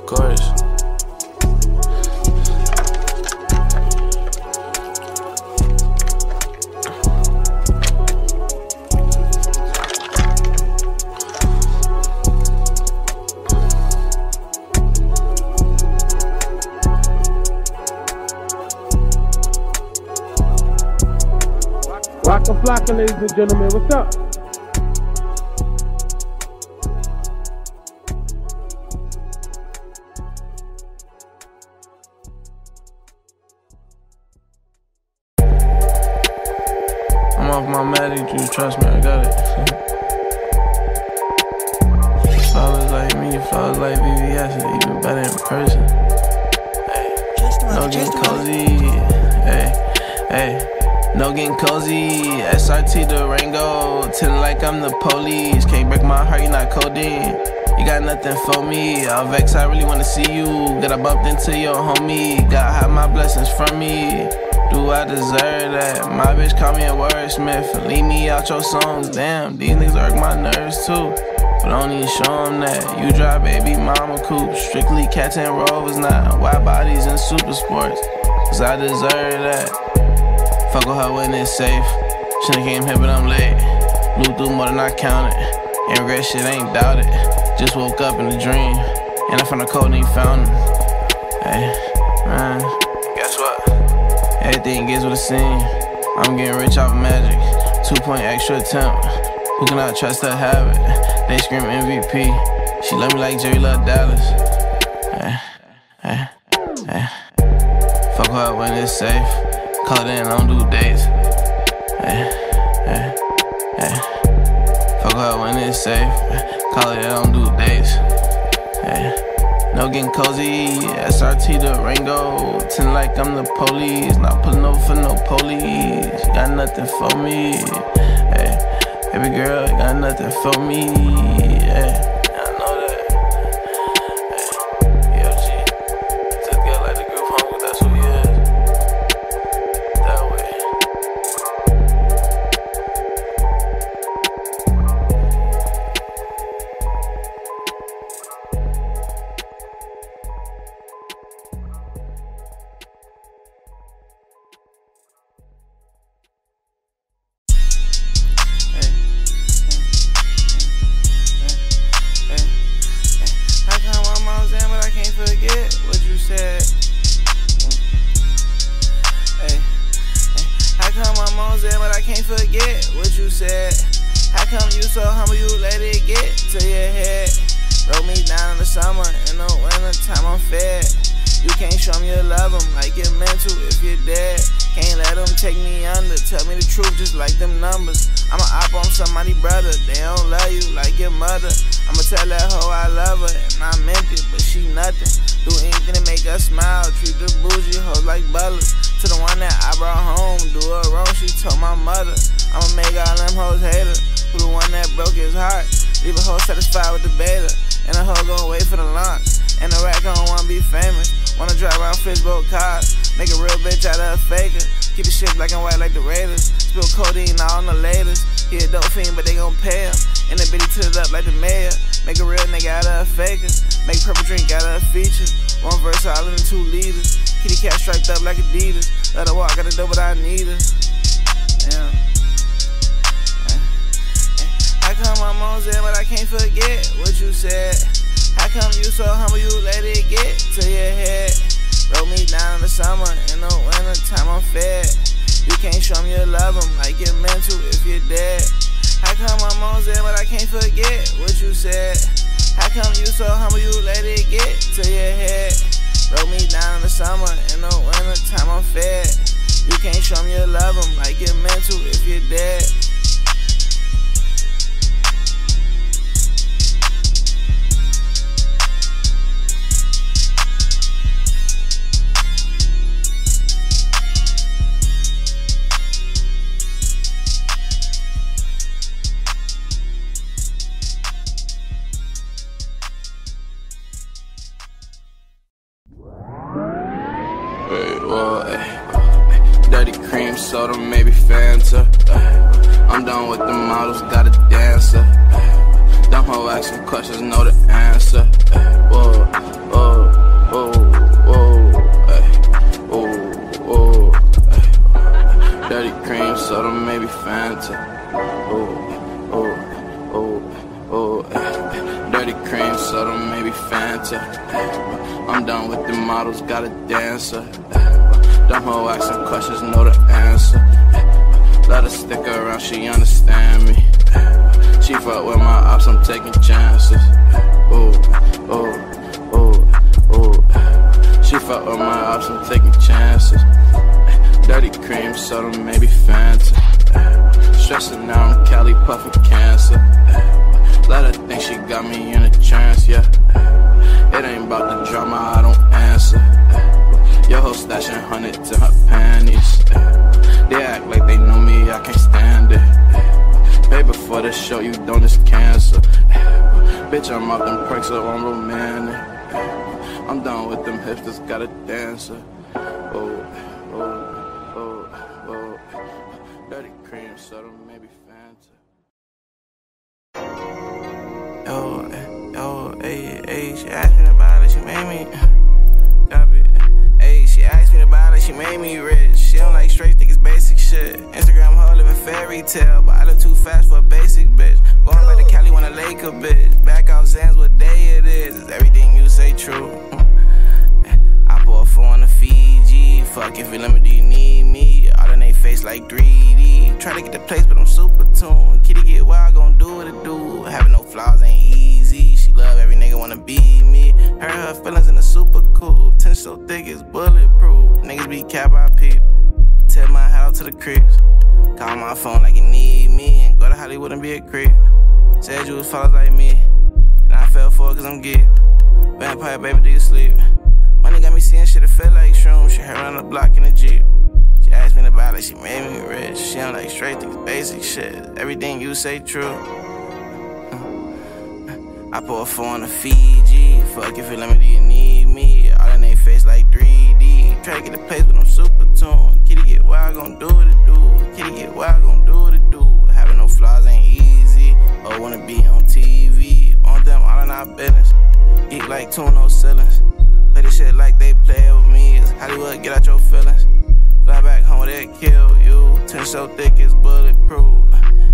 Oh. Of course. Flocka, ladies and gentlemen, what's up? off my medic, you trust me, I got it. Flowers like me, flowers like BBS, they even better in person. No getting cozy, hey, hey. No getting cozy, SRT Durango, tend like I'm the police. Can't break my heart, you not codeine. You got nothing for me, I'll vex, I really wanna see you. Got I bumped into your homie, God hide my blessings from me. Do I deserve that? My bitch call me a wordsmith. Leave me out your songs, damn, these niggas irk my nerves too. But don't even show them that. You drive baby mama coupe, strictly cats and rovers now. Wide bodies and super sports, cause I deserve that. Fuck with her when it's safe. Shouldn't came here but I'm late. Blew through more than I counted. And regret shit ain't doubted. Just woke up in a dream, and I found a code and found him. Hey, man, guess what? Everything gets what it seems. I'm getting rich off magic. 2-point extra attempt. Who can I trust to have it? They scream MVP. She love me like Jerry love Dallas. Hey, hey, hey. Fuck her when it's safe. Call in on due dates. Hey, hey, hey. Fuck her when it's safe, call it on due dates. Hey. No getting cozy, SRT Durango, tend like I'm the police. Not pulling over for no police, got nothing for me. Hey. Baby girl, got nothing for me. Hey. stressing now, I'm Cali puffin' cancer. Let her think she got me in a trance, yeah. It ain't about the drama, I don't answer. Your hoe stashing hundreds in her panties. They act like they know me, I can't stand it. Pay before the show, you don't just cancel. Bitch, I'm off them perks, so I'm romantic. I'm done with them hipsters, got a dancer. Oh, oh. Cream soda, maybe Fanta. Yo, ayy, she asked me about it, she made me. Copy it. Ayy, she asked me about it, she made me rich. She don't like straight, think it's basic shit. Instagram hoe living fairy tale, but I look too fast for a basic bitch. Going back to Cali, wanna lake a bitch. Back off Zans, what day it is? Is everything you say true? I pour a four on the Fiji. Fuck if you limit, do you need me? All in they face like 3D. Try to get the place, but I'm super tuned. Kitty get wild, gon' do what it do. Having no flaws ain't easy. She love every nigga wanna be me. Her feelings in the super cool. Tent so thick it's bulletproof. Niggas be cap, I peep. Tell my hat out to the creeps. Call my phone like it need me. And go to Hollywood and be a creep. Said you was fellas like me, and I fell for it cause I'm geek. Vampire baby, do you sleep? Money got me seeing shit that feel like shroom. She heard on the block in the Jeep. She asked me about it, she made me rich. She don't like straight things, basic shit. Everything you say true. I pour a four on the Fiji. Fuck if you let me, do you need me? All in they face like 3D. Try to get the place, but I'm super tuned. Kitty get wild, gon' do what it do. Kitty get wild, gon' do what it do. Having no flaws ain't easy. Or wanna be on TV. On them, all in our business. Geek like two, no ceilings. Play this shit like they play with me. It's Hollywood, get out your feelings. Fly back home, that kill you. Tent so thick it's bulletproof.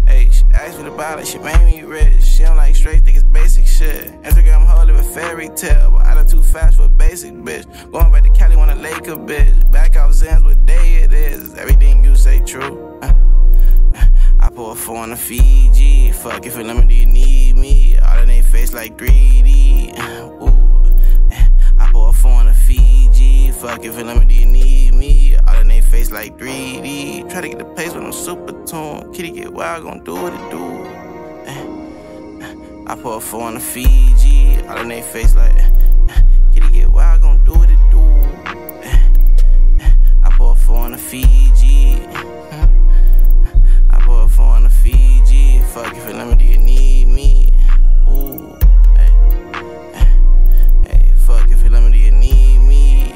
Hey, she asked me about it, she made me rich. She don't like straight, think it's basic shit. Instagram hoe living fairy tale, but I look too fast for a basic bitch. Going back to Cali, wanna lake a bitch. Back off Zans, what day it is? Everything you say true. I pour a four on the Fiji. Fuck if you let me, do you need me? All in they face like 3D. Ooh. I pour a four on the Fiji. Fuck if you let me, do you need me? All in they face like 3D. Try to get the place when I'm super tuned. Kitty get wild, gon' do what it do. I pour a four on the Fiji. All in they face like Kitty get wild, gon' do what it do. I pour a four on the Fiji. I pour a four on the Fiji. Fuck if you let me, do you need me? Ooh. Hey, fuck if you let me, do you need me?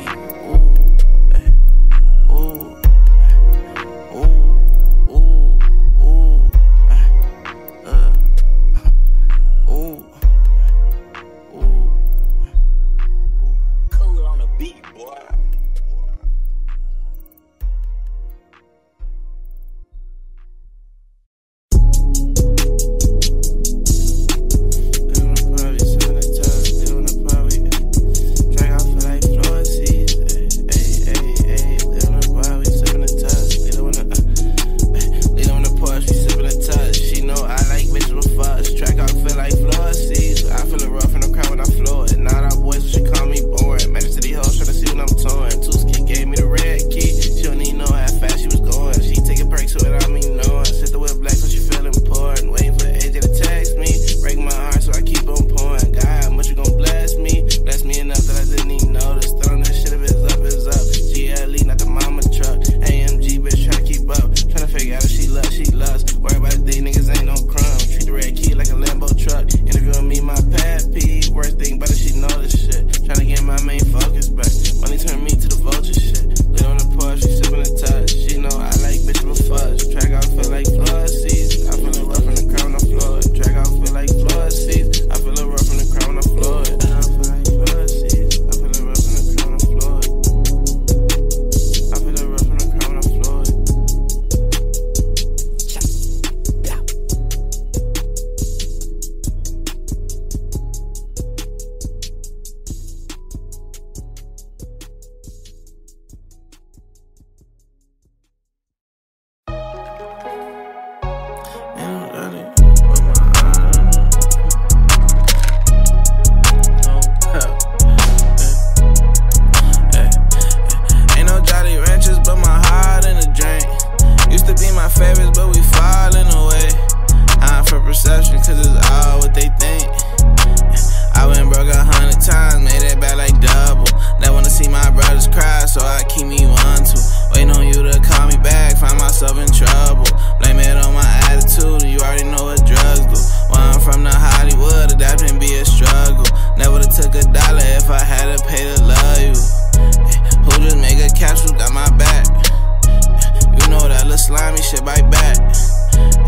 slimy shit bite back.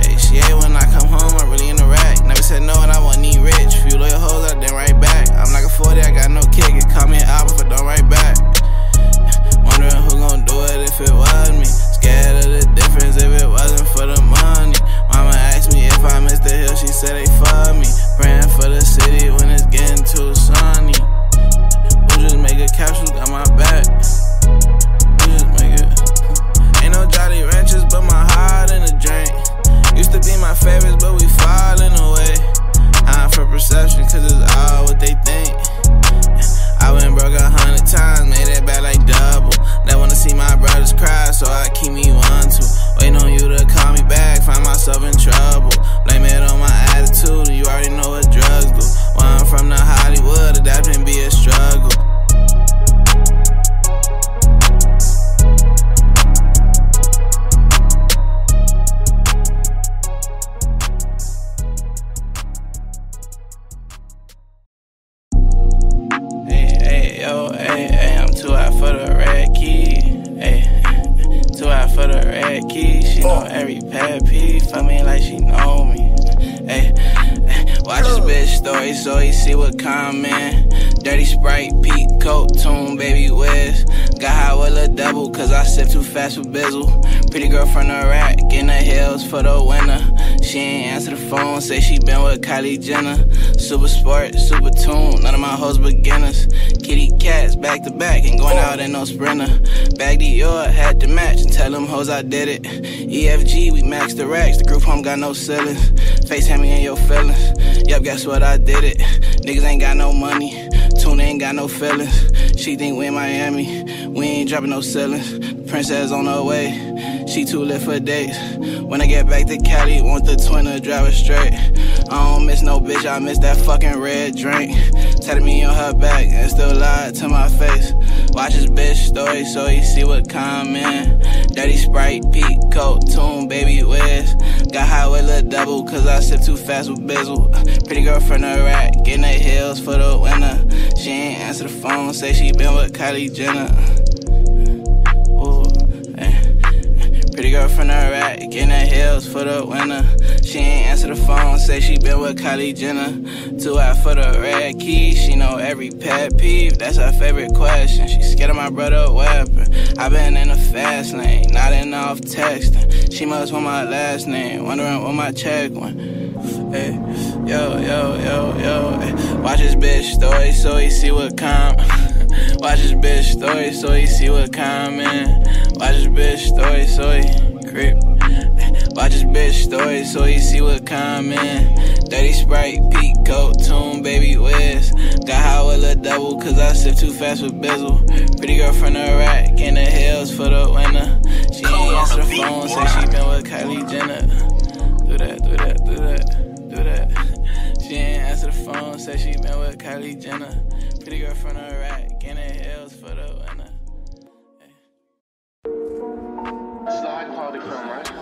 Hey, she hate when I come home, I'm really in the rack. Never said no and I wasn't even rich. Few loyal hoes, I didn't write back. I'm like a 40, I got no kick. It call me an album if I don't write back. Wondering who gon' do it if it was me. Scared of the difference if it wasn't for the money. Mama asked me if I missed the hill, she said they fuck me. Praying for the city when it's getting too sunny. We'll just make a capsule, got my back. Favorites, but we falling away. I'm for perception, cause it's all what they think. I went broke 100 times, made that back like double. They wanna see my brothers cry, so I keep me 1, 2. Waiting on you to call me back, find myself in trouble. Blame it on my attitude, you already know what drugs do. Why I'm from the Hollywood, adapting be a struggle. So he see what common. Dirty Sprite, peak coat, tune, baby whiz. Got high with a double, cause I sip too fast with bizzle. Pretty girl from the rack, in the hills for the winter. She ain't answer the phone, say she been with Kylie Jenner. Super sport, super tune, none of my hoes beginners. Kitty cats, back to back, ain't going out in no sprinter. Bag Dior, had to match, and tell them hoes I did it. EFG, we maxed the racks, the group home got no ceilings. Face hand me in your feelings, yup, guess what, I did it. Niggas ain't got no money, Tune ain't got no feelings. She think we in Miami, we ain't dropping no ceilings. Princess on her way, she too lit for dates. When I get back to Cali, want the twin to drive her straight. I don't miss no bitch, I miss that fucking red drink. Tatted me on her back and still lied to my face. Watch this bitch story so he see what common. Dirty Sprite, peak coat, tune, baby whiz. Got high with a double, cause I sip too fast with bizzle. Pretty girl from the rack, in the hills for the winter. She ain't answer the phone, say she been with Kylie Jenner. Ooh, pretty girl from the rack, in the hills for the winter. She ain't answer the phone, say she been with Kylie Jenner. Too hot for the red key, she know every pet peeve. That's her favorite question, she scared of my brother weapon. I been in the fast lane, not enough texting. She must want my last name, wondering what my check went. Hey, yo, yo, yo, yo, hey. Watch this bitch story so he see what come. Watch this bitch story so he see what coming. Watch this bitch story so he creep. Watch this bitch story so he see what coming. Dirty Sprite, peak coat, tune, baby whiz. Got high with a double, cause I sip too fast with bizzle. Pretty girl from the rack, in the hills for the winter. She ain't answer the phone, say she been with Kylie Jenner. Do that, do that, do that, do that. She ain't answer the phone, said she been with Kylie Jenner. Pretty girl from the rack, in the hills for the winner. Slide party from right.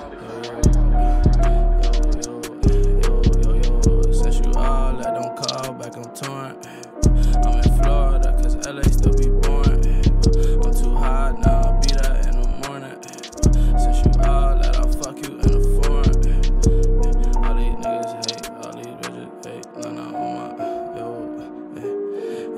Yo, since you all I don't call back, I'm torn. I'm in Florida, cause LA still be boring. I'm too high now, I'll be there in the morning. Since you all that I'll fuck you in the foreign.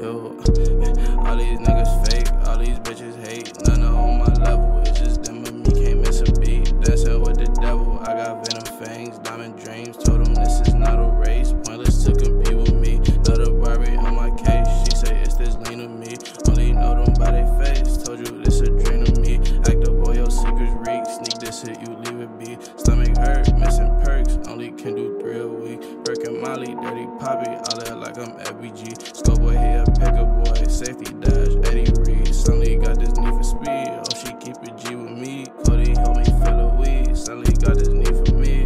All these niggas fake, all these bitches hate. None are on my level, it's just them and me, can't miss a beat. Dancing with the devil, I got venom fangs, diamond dreams. Told them this is not a race, pointless to compete with me. Little Barbie on my case, she say it's this lean of me. Only know them by their face, told you this a dream of me. Act up, all your secrets reek, sneak this hit, you leave it be. Stomach hurt, missing perks, only can do 3 a week. Breaking Molly, dirty poppy, all that like I'm FBG. Schoolboy here, pick up. Safety dash, Eddie Reed. Suddenly got this need for speed. Oh, she keep it G with me. Cody help me feel the weed. Suddenly got this need for me.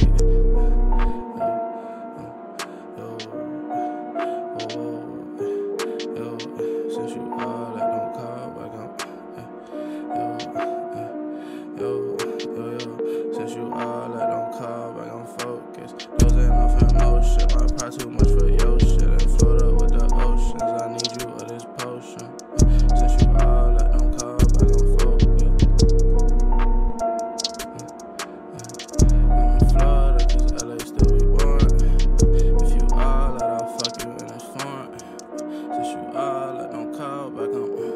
Yo, since you all I don't call back, I'm yo, since you all I don't call back, I'm focused. Losing off emotion, I pry too much for your shit. And float up with the oceans, I need you. Since you all I don't call back, I'm focused. from Florida, cause LA still be boring. If you all that, I'll fuck you in this foreign. Since you all that, don't call back, I'm bored.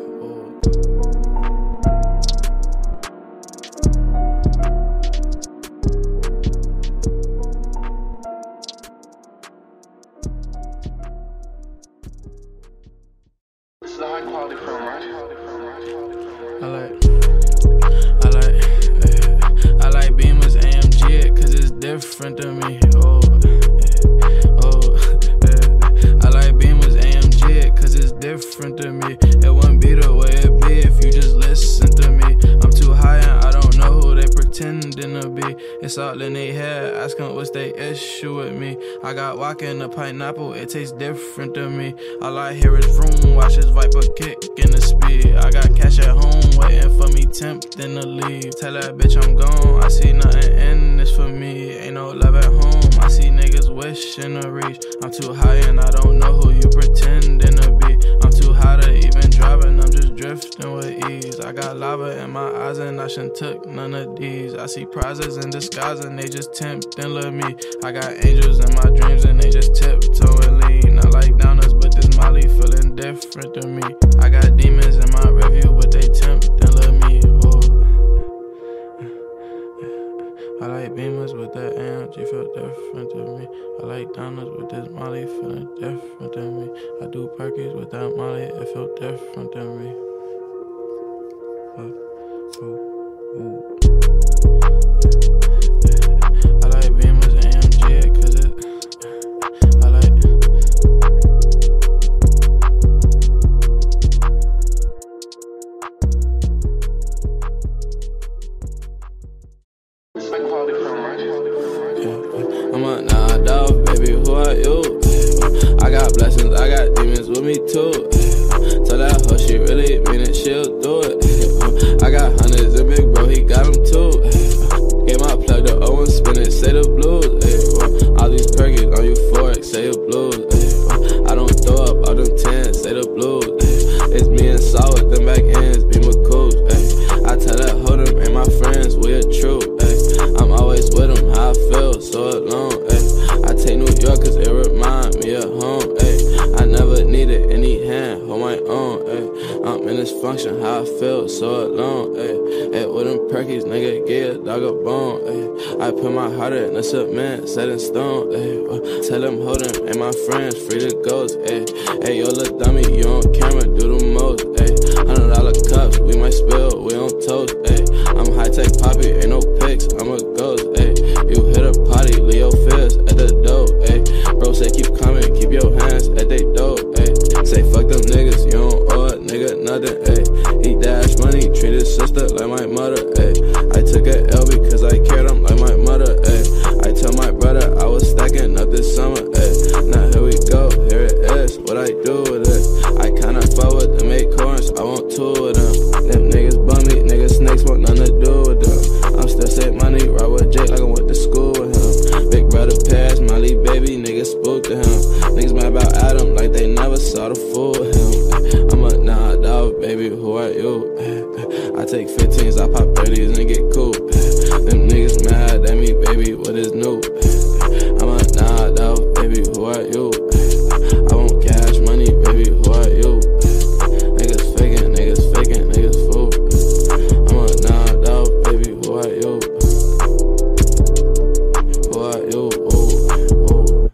This is a high quality film, right? I like Beamer's AMG, cause it's different to me. I like Beamer's AMG, cause it's different to me. It wouldn't be the way it be if you just listen to me. I'm too high and I don't know who they pretending to be. It's all in their head, asking what's they issue with me. I got vodka in a pineapple, it tastes different to me. All I hear is vroom, watch this Viper kick in the speed. I got cash at home, waiting for me, tempting to leave. Tell that bitch I'm gone, I see nothing in this for me. Ain't no love at home, I see niggas wishing to reach. I'm too high and I don't know who you pretending to be. I'm too high to even drive and I'm just drifting with ease. I got lava in my eyes and I shouldn't took none of these. I see prizes in disguise and they just tempting love me. I got angels in my dreams and they just tiptoe and lean. Not like downers, but this Molly feeling different to me. I got demons in my review, but they tempting love me. I like Beamers, but that AMG feel different to me. I like downers, but this Molly feeling different to me. I do perkies with that Molly, it feel different to me. I like Beamers and AMG, cause it, I like. It's like quality from right. I'm a nod dog, baby, who are you? I got blessings, I got demons with me too. Tell that hoe she really mean it, she'll do it. I got hundreds and big bro, he got them too. Get my plug, the O and spin it, say the blues. All these perkies on euphoric, say the blues. I don't throw up all them tens, say the blues. It's me and Saul with them back ends, be my coach. I tell that hoe them ain't my friends, we a troop. I'm always with them, how I feel, so alone. I take New York cause it remind me of home. I never needed any hand, hold my own. I'm in this function, how I feel, so alone. With them perkies, nigga, get a dog a bone. I put my heart in a cement, set in stone. Tell them, hold them, and my friends, free the ghost. Yo, look dummy, you on camera, do the most. $100 cups, we might spill, we on toast. I'm high tech poppy, ain't no pics, I'm a ghost. You hit a potty, Leo fears at the door. Bro say keep coming, keep your hands at they door. Say fuck them niggas, you don't owe a nigga nothing. Eat dash money, treat his sister like my mother. I took a L because I cared, I'm like my mother. I tell my brother I was stacking up this summer. Now here we go, here it is, what I do with it. I kinda fuck with them acorns, I want two of them. Them niggas bum me, niggas snakes want nothing to do with them. I'm still saving money, ride with Jake like I went to school with him. Big brother passed, Molly baby, niggas spooked to him. Niggas mad about Adam like they never saw the fool with him. I'm a nah dog, baby, who are you? I take 15s, I pop 30s and get cool. Them niggas mad at me, baby, what is new? I'm a nah dog, baby, who are you? I want cash money, baby, who are you? Niggas faking, niggas faking, niggas fool. I'm a nah dog, baby, who are you? Who are you? Oh, oh.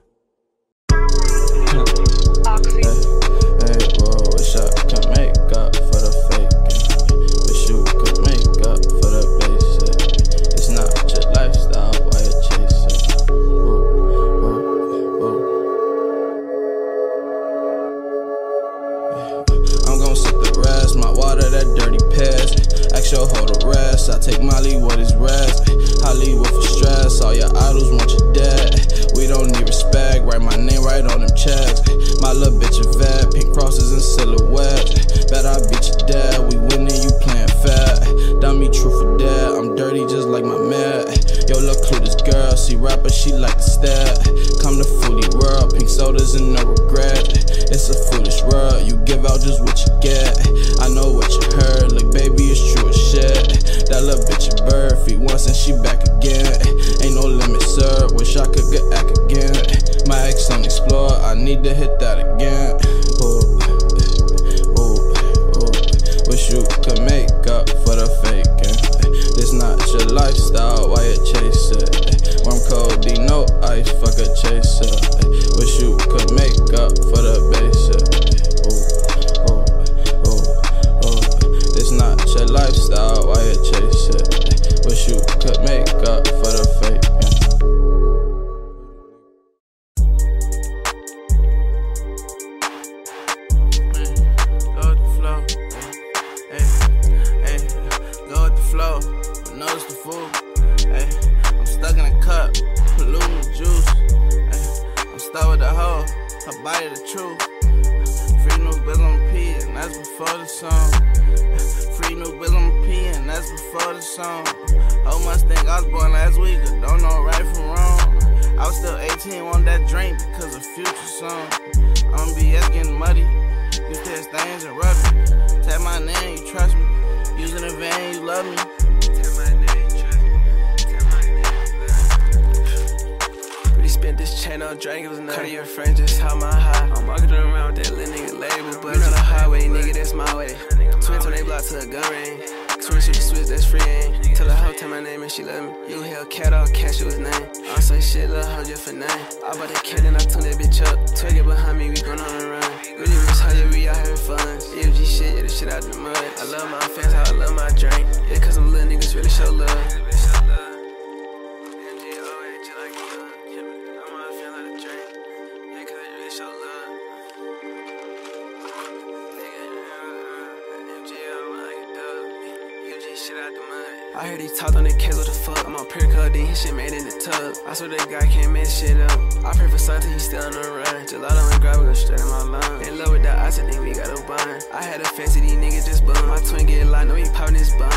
Oxy. Hey, bro, wish I could make up for the faking. Wish you could make up for the basic. It's not your lifestyle, why you chasing? I'm gon' sip the rest, my water, that dirty piss. Ask your hoe to rest, I take Molly, what is rest? Hollywood for stress, all your idols want you dead. We don't need respect, write my name right on them checks. My little bitch a vet, pink crosses and silhouette. Bet I beat you dead, we winning, you playing fat. Dummy, true for dead, I'm dirty just like my man. Yo, look, clue this girl, she rapper, she like to stab. Come to fully world, pink sodas and no regret. It's a foolish world, you give out just what you get. I know what you heard, like baby, it's true as shit. That little bitch a bird, feet once and she back again. Ain't no limits. ayy. I'm stuck in a cup, polluting the juice, ayy. I'm stuck with a hoe, her body the truth. Free new bills on P, and that's before the song. Free new bills on P, and that's before the song. Hoe must think I was born last week, or don't know right from wrong. I was still 18, want that drink because of future song. I'm BS getting muddy, you test things and rubber. Tap my name, you trust me. Using a van, you love me. Tap my name, you trust me. Tap my name, really spent this chain on drank, it was nothing. Cut your friend, just how my high. I'm walking around with that little nigga label, but it's on the highway, nigga, that's my way. Twins when they block to a gun ring. Twins shoot the switch, that's free aim. Tell the hoe, tell my name and she love me. You hell cat, all cash, it was name. I don't say shit, little hoe, just for name. I bought that cat and I took that bitch up. Twig it behind me, we gon' on the run. Really rich, how you we out having fun. EFG shit, yeah, the shit out the mud. I love my fans, how I love my drink. Yeah, cause them little niggas really show love. I heard he talked on the case, what the fuck? I'm on prayer club, then his shit made in the tub. I swear that guy can't mess shit up. I pray for something, he's still on the run. Gelato and grab, we go straight in my lungs. In love with that ice, I think we got a bun. I had a fancy, these niggas just bun. My twin get locked, know he poppin' his bun.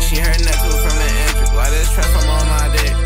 She heard nothing from the entrance. Why this trap I'm on my dick?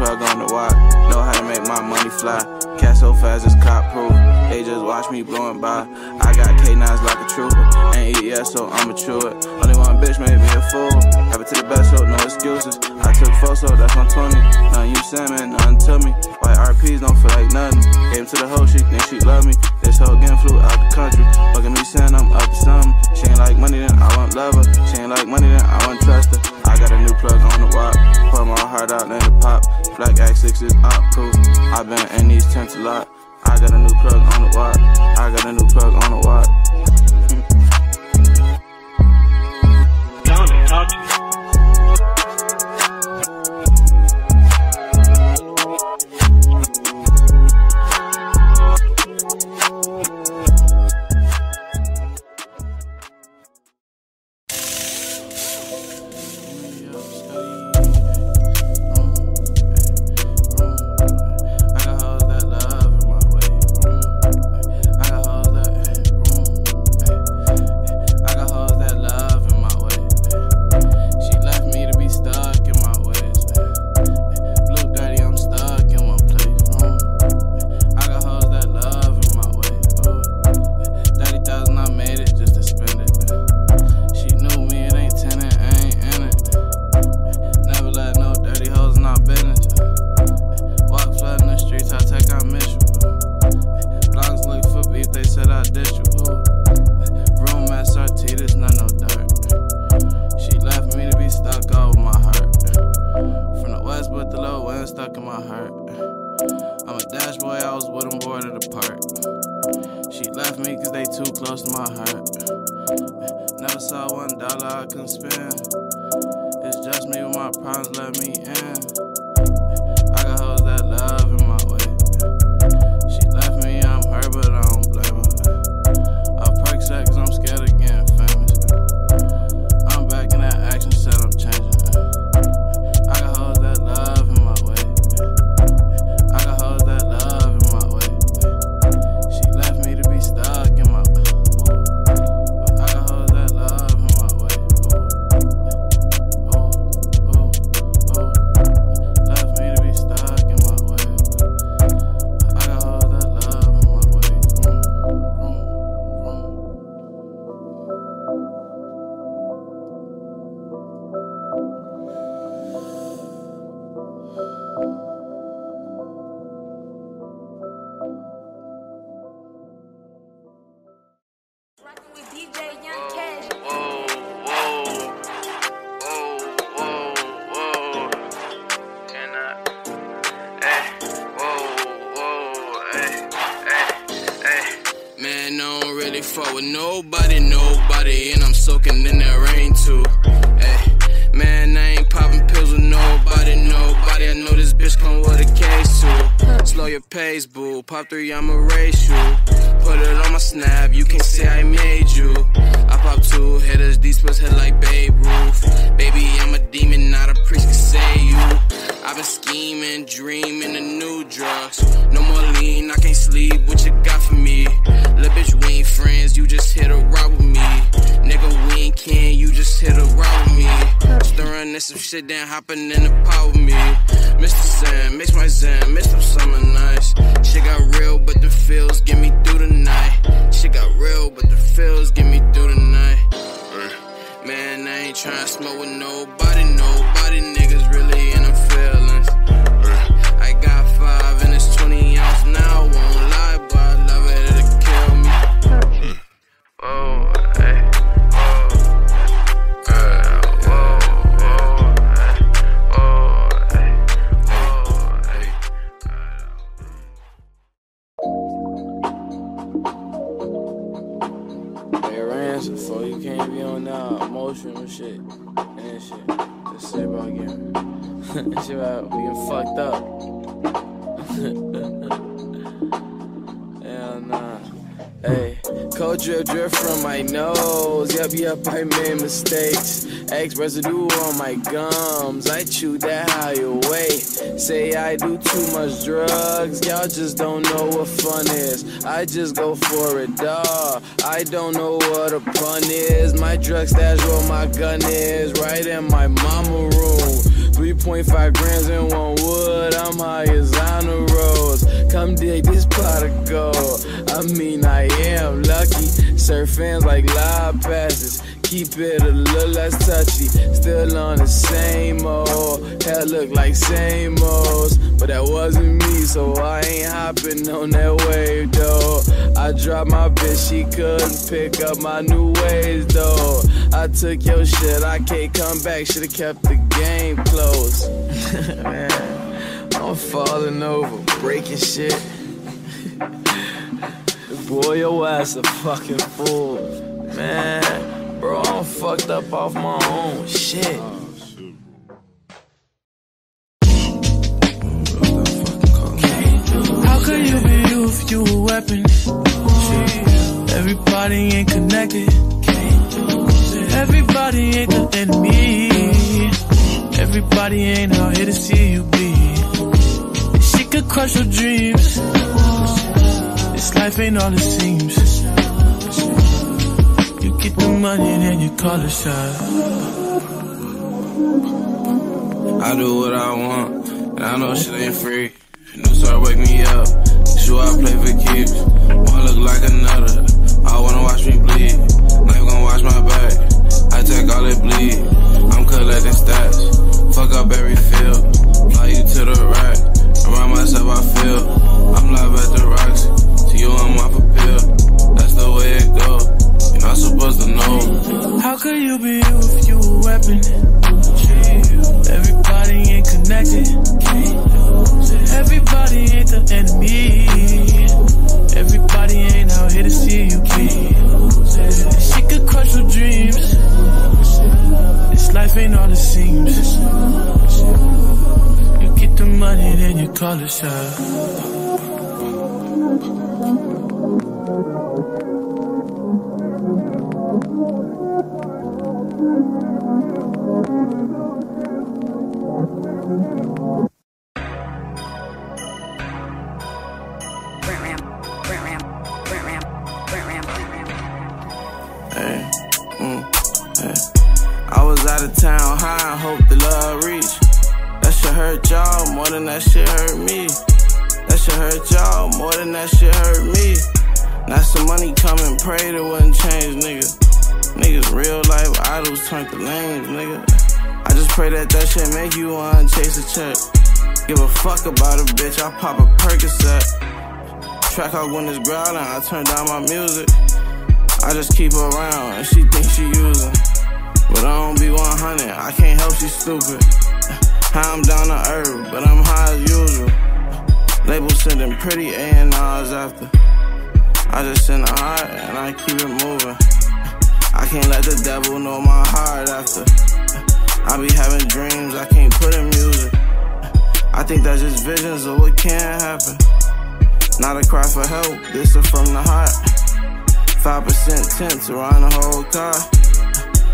plug on the wire. Know how to make my money fly. Cat so fast, it's cop proof. They just watch me blowing by. I got K9s like a trooper. Ain't ES, so I'm mature. Only one bitch made me a fool. Happen to the best, so no excuses. I took four, so that's on 20. Nothing you salmon, nothing to me. White RPs don't feel like nothing. Gave to the hoe, she think she love me. This hoe again flew out the country. Fucking me saying I'm up to something. She ain't like money, then I won't love her. She ain't like money, then I won't trust her. I got a new plug on the wop. Pour my heart out, let it pop. Black X6 is op proof. I been in these tents a lot. I got a new plug on the wop. I got a new plug on the wop. Residue on my gums, I chew that how you wait. Say I do too much drugs, y'all just don't know what fun is. I just go for it, dawg. I don't know what a pun is. My drug stash where my gun is, right in my mama room. 3.5 grams in one wood, I'm high as on the roads. Come dig this pot of gold, I mean I am lucky. Surf fans like live passes, keep it a little less touchy. Still on the same old, hell look like same olds. But that wasn't me, so I ain't hopping on that wave though. I dropped my bitch, she couldn't pick up my new ways though. I took your shit, I can't come back, should've kept the game close. Man, I'm falling over, breaking shit. Boy, your ass a fucking fool. Man, bro, I'm fucked up off my own shit. How could you be you if you a weapon? Everybody ain't connected. Everybody ain't the enemy. Everybody ain't out here to see you be. She could crush your dreams. This life ain't all it seems. You get the money and then you call it shot. I do what I want, and I know shit ain't free. New star wake me up, sure I play for keeps. One look like another, I wanna watch me bleed. Life gon' watch my back, I take all it bleed. I'm collecting stats, fuck up every field. Fly you to the rack, around myself I feel. I'm live at the Roxy. You on my papil, that's the way it go. You're not supposed to know. How could you be you if you a weapon? Everybody ain't connected. Everybody ain't the enemy. Everybody ain't out here to see you key. She could crush your dreams. This life ain't all it seems. You get the money, then you call it shot. I was out of town high and hope the love reach. That shit hurt y'all more than that shit hurt me. That shit hurt y'all more than that shit hurt me. Now some money coming, prayed it wouldn't change, nigga. Niggas real life idols turn to lames, nigga. I just pray that that shit make you wanna chase a check. Give a fuck about a bitch, I pop a Percocet. Track out when it's growling, I turn down my music. I just keep her around and she thinks she using. But I don't be 100, I can't help she stupid. I'm down to earth, but I'm high as usual. Label sending pretty A&Rs after. I just send a heart and I keep it moving. I can't let the devil know my heart after. I be having dreams I can't put in music. I think that's just visions of what can happen. Not a cry for help, this is from the heart. 5% tints around the whole car.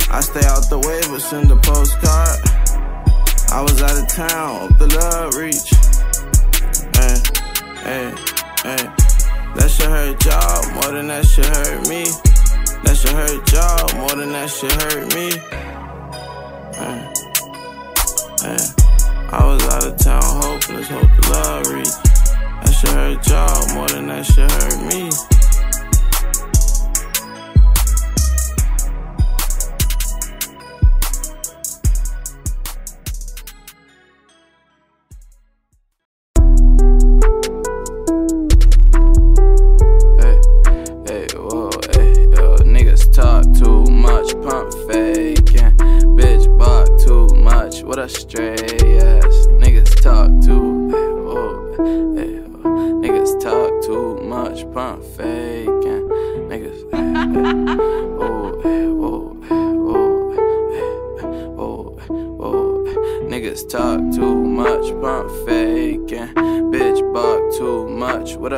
I stay out the way but send a postcard. I was out of town, up the love reach. Ay. That shit hurt y'all more than that shit hurt me. That shit hurt y'all more than that shit hurt me. I was out of town hopeless, hope the love reach. That shit hurt y'all more than that shit hurt me.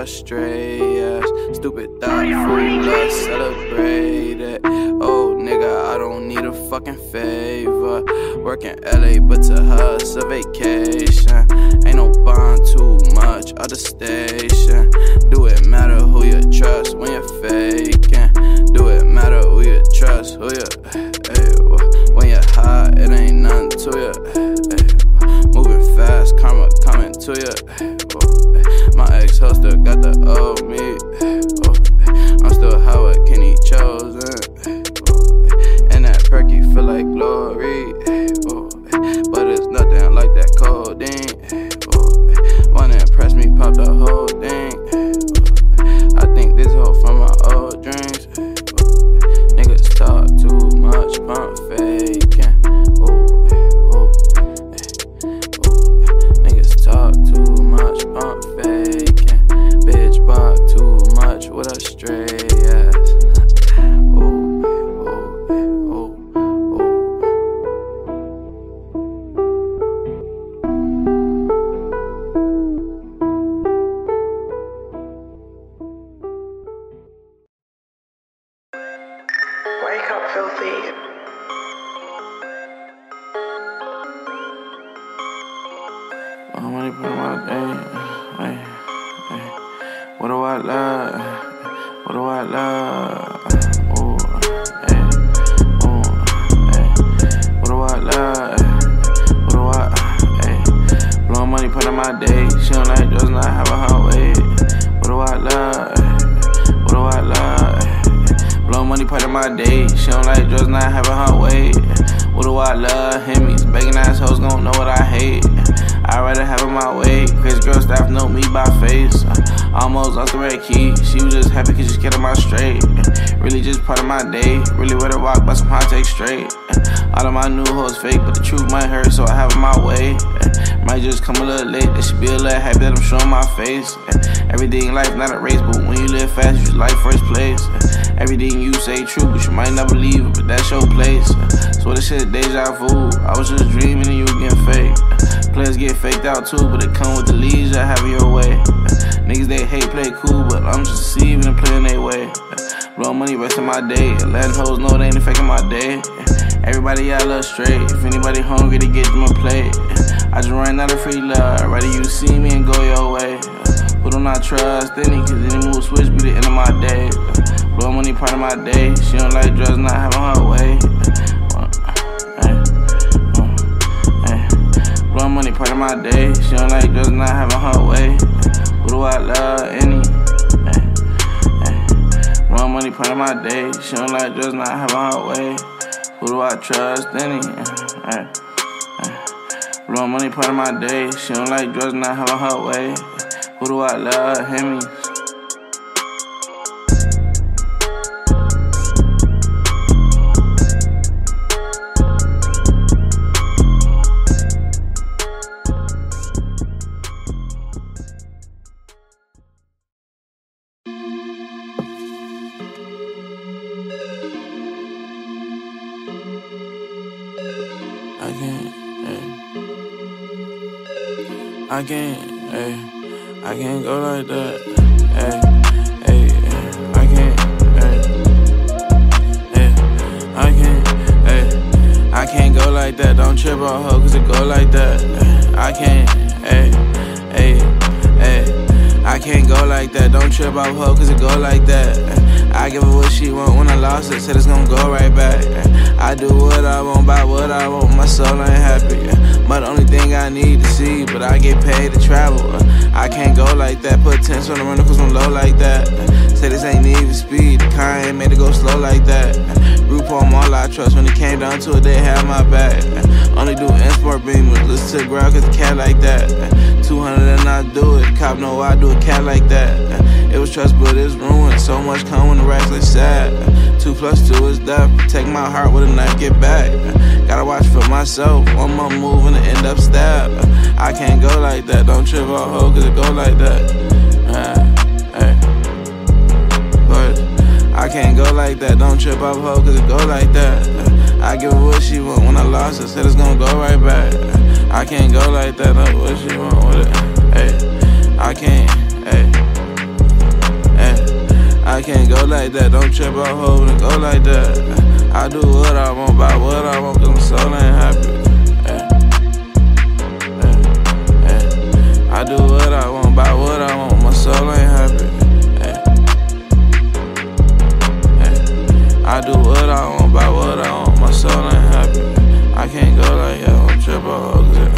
Stray ass, stupid thought, fool, let's celebrate it. Oh nigga, I don't need a fucking favor. Work in LA, but to her it's a vacation. Ain't no bond too much, other station. Do it matter who you trust when you're faking? Do it matter who you trust, who you, ay, when you're high, it ain't nothing to you, ay, but it's nothing like that codeine. Wanna impress me, pop the whole thing. I think this hoe from my old dreams. Niggas talk too much, pump faking. Niggas talk too much, pump faking. Bitch bought too much with a straight ass. Everything in life not a race, but when you live fast, you life first place. Everything you say true, but you might not believe it, but that's your place. So this shit deja vu, I was just dreaming and you getting fake. Players get faked out too, but it come with the leads that have your way. Niggas they hate play cool, but I'm just deceiving and playing their way. Blow money, rest of my day, letting hoes know they ain't affecting my day. Everybody I love straight, if anybody hungry to get them a plate. I just ran out of free love, rather you see me and go your way. Who do not trust any, cause any move switch be the end of my day. Blow money part of my day, she don't like drugs, not having her way. Blow money part of my day, she don't like drugs, not having her way. Who do I love any? Blow money part of my day, she don't like drugs, not having her way. Who do I trust any? Blow money part of my day, she don't like drugs, not having her way. Who do I love? Him? I can't go like that, ay, ay, ay. I can't, ay, ay. I can't, ay. I can't go like that, don't trip on her cause it go like that, ay. I can't, ay, ay, ay. I can't go like that, don't trip on her cause it go like that, ay. I give her what she want, when I lost it, said it's gonna go right back, ay. I do what I want, buy what I want, my soul ain't happy, ay. My the only thing I need to see, but I get paid to travel. I can't go like that, put 10s on the runner cause I'm low like that. Say this ain't even speed, the car ain't made to go slow like that. RuPaul all I trust, when it came down to it, they had my back. Only do in-sport beamers, listen to the ground cause the cat like that. 200 and I do it, cop know I do a cat like that. It was trust but it's ruined, so much come when the racks look sad. 2 plus 2 is death, protect my heart with a knife, get back. Gotta watch for myself, one more move and end up stabbed. I can't go like that, don't trip on hoe cause it go like that, I can't go like that, don't trip on hoe cause it go like that, I give her what she want, when I lost it, said it's gonna go right back, I can't go like that, know what she want with it, ay. I can't, ay, ay. I can't go like that, don't trip on hoe cause it go like that, I do what I want, buy what I want cause my soul ain't happy. I do what I want, buy what I want, my soul ain't happy. I do what I want, buy what I want, my soul ain't happy. I can't go like that, I'm trippin' on her.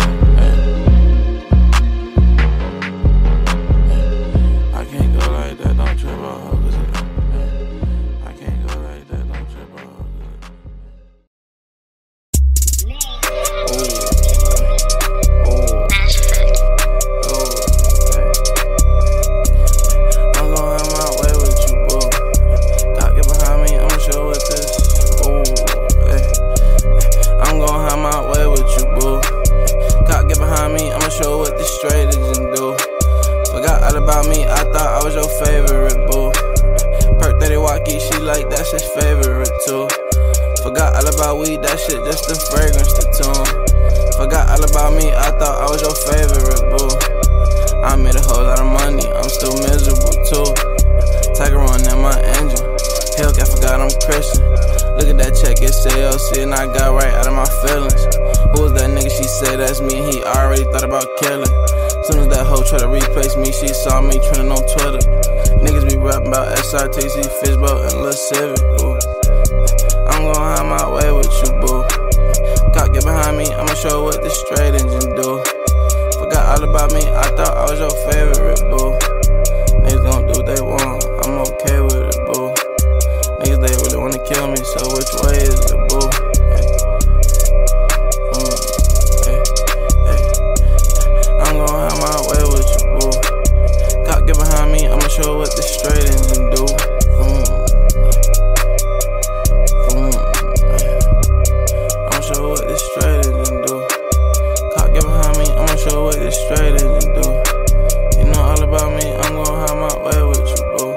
I can't go like that, don't trip on her. I can't go like that, don't trip on her. was your favorite, boo. I made a whole lot of money, I'm still miserable too. Tiger run in my engine, Hellcat forgot I'm Christian. Look at that check, it's CLC, and I got right out of my feelings. Who was that nigga? She said that's me, he already thought about killing. Soon as that hoe tried to replace me, she saw me trending on Twitter. Niggas be rapping about SRTC, Fishbowl, and Lil Civic, ooh. I'm gon' hide my way with you, boo. Cock, get behind me, I'ma show what the straight engine do. Forgot all about me, I thought I was your favorite, boo. Niggas gon' do what they want, I'm okay with it, boo. Niggas, they really wanna kill me, so which way is it, boo? I'm gon' have my way with you, boo. Cock, get behind me, I'ma show what the straight engine do. I'ma show what the straight engine do. Cock, get behind me, I'ma show what the straight engine do. You know all about me, I'm gon' have my way with you, boo.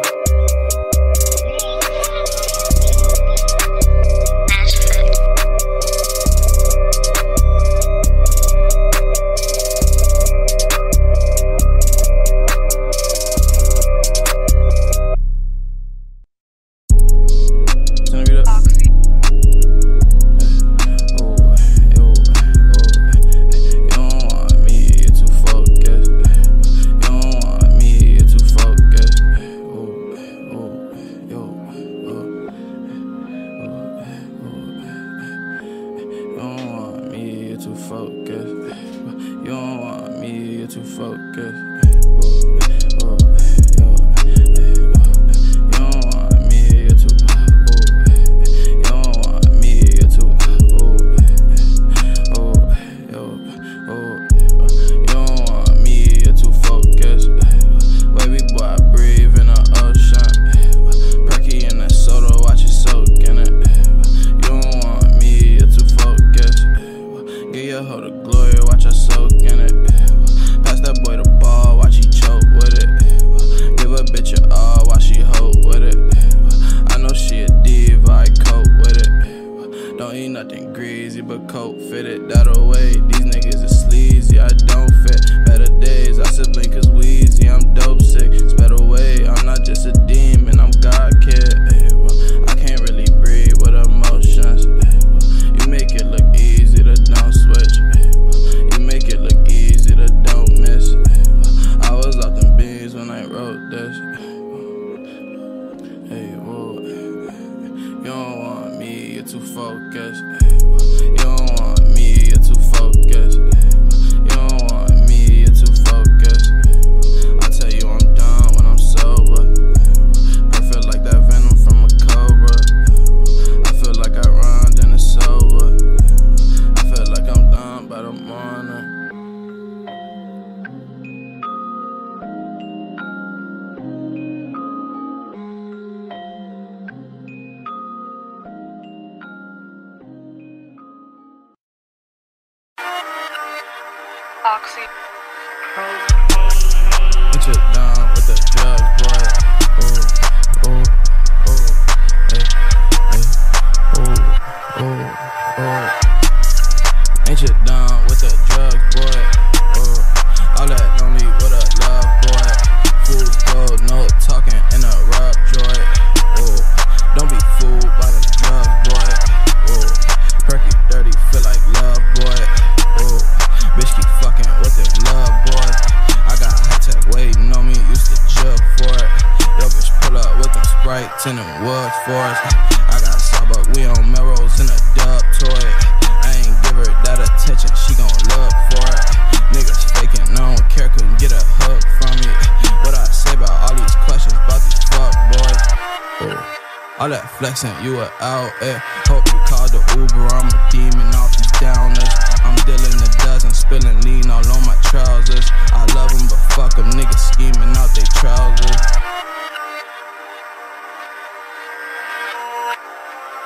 You were out, eh? Hope you called the Uber. I'm a demon off these downers. I'm dealing the dozen, spilling lean all on my trousers. I love them, but fuck them niggas scheming out they trousers.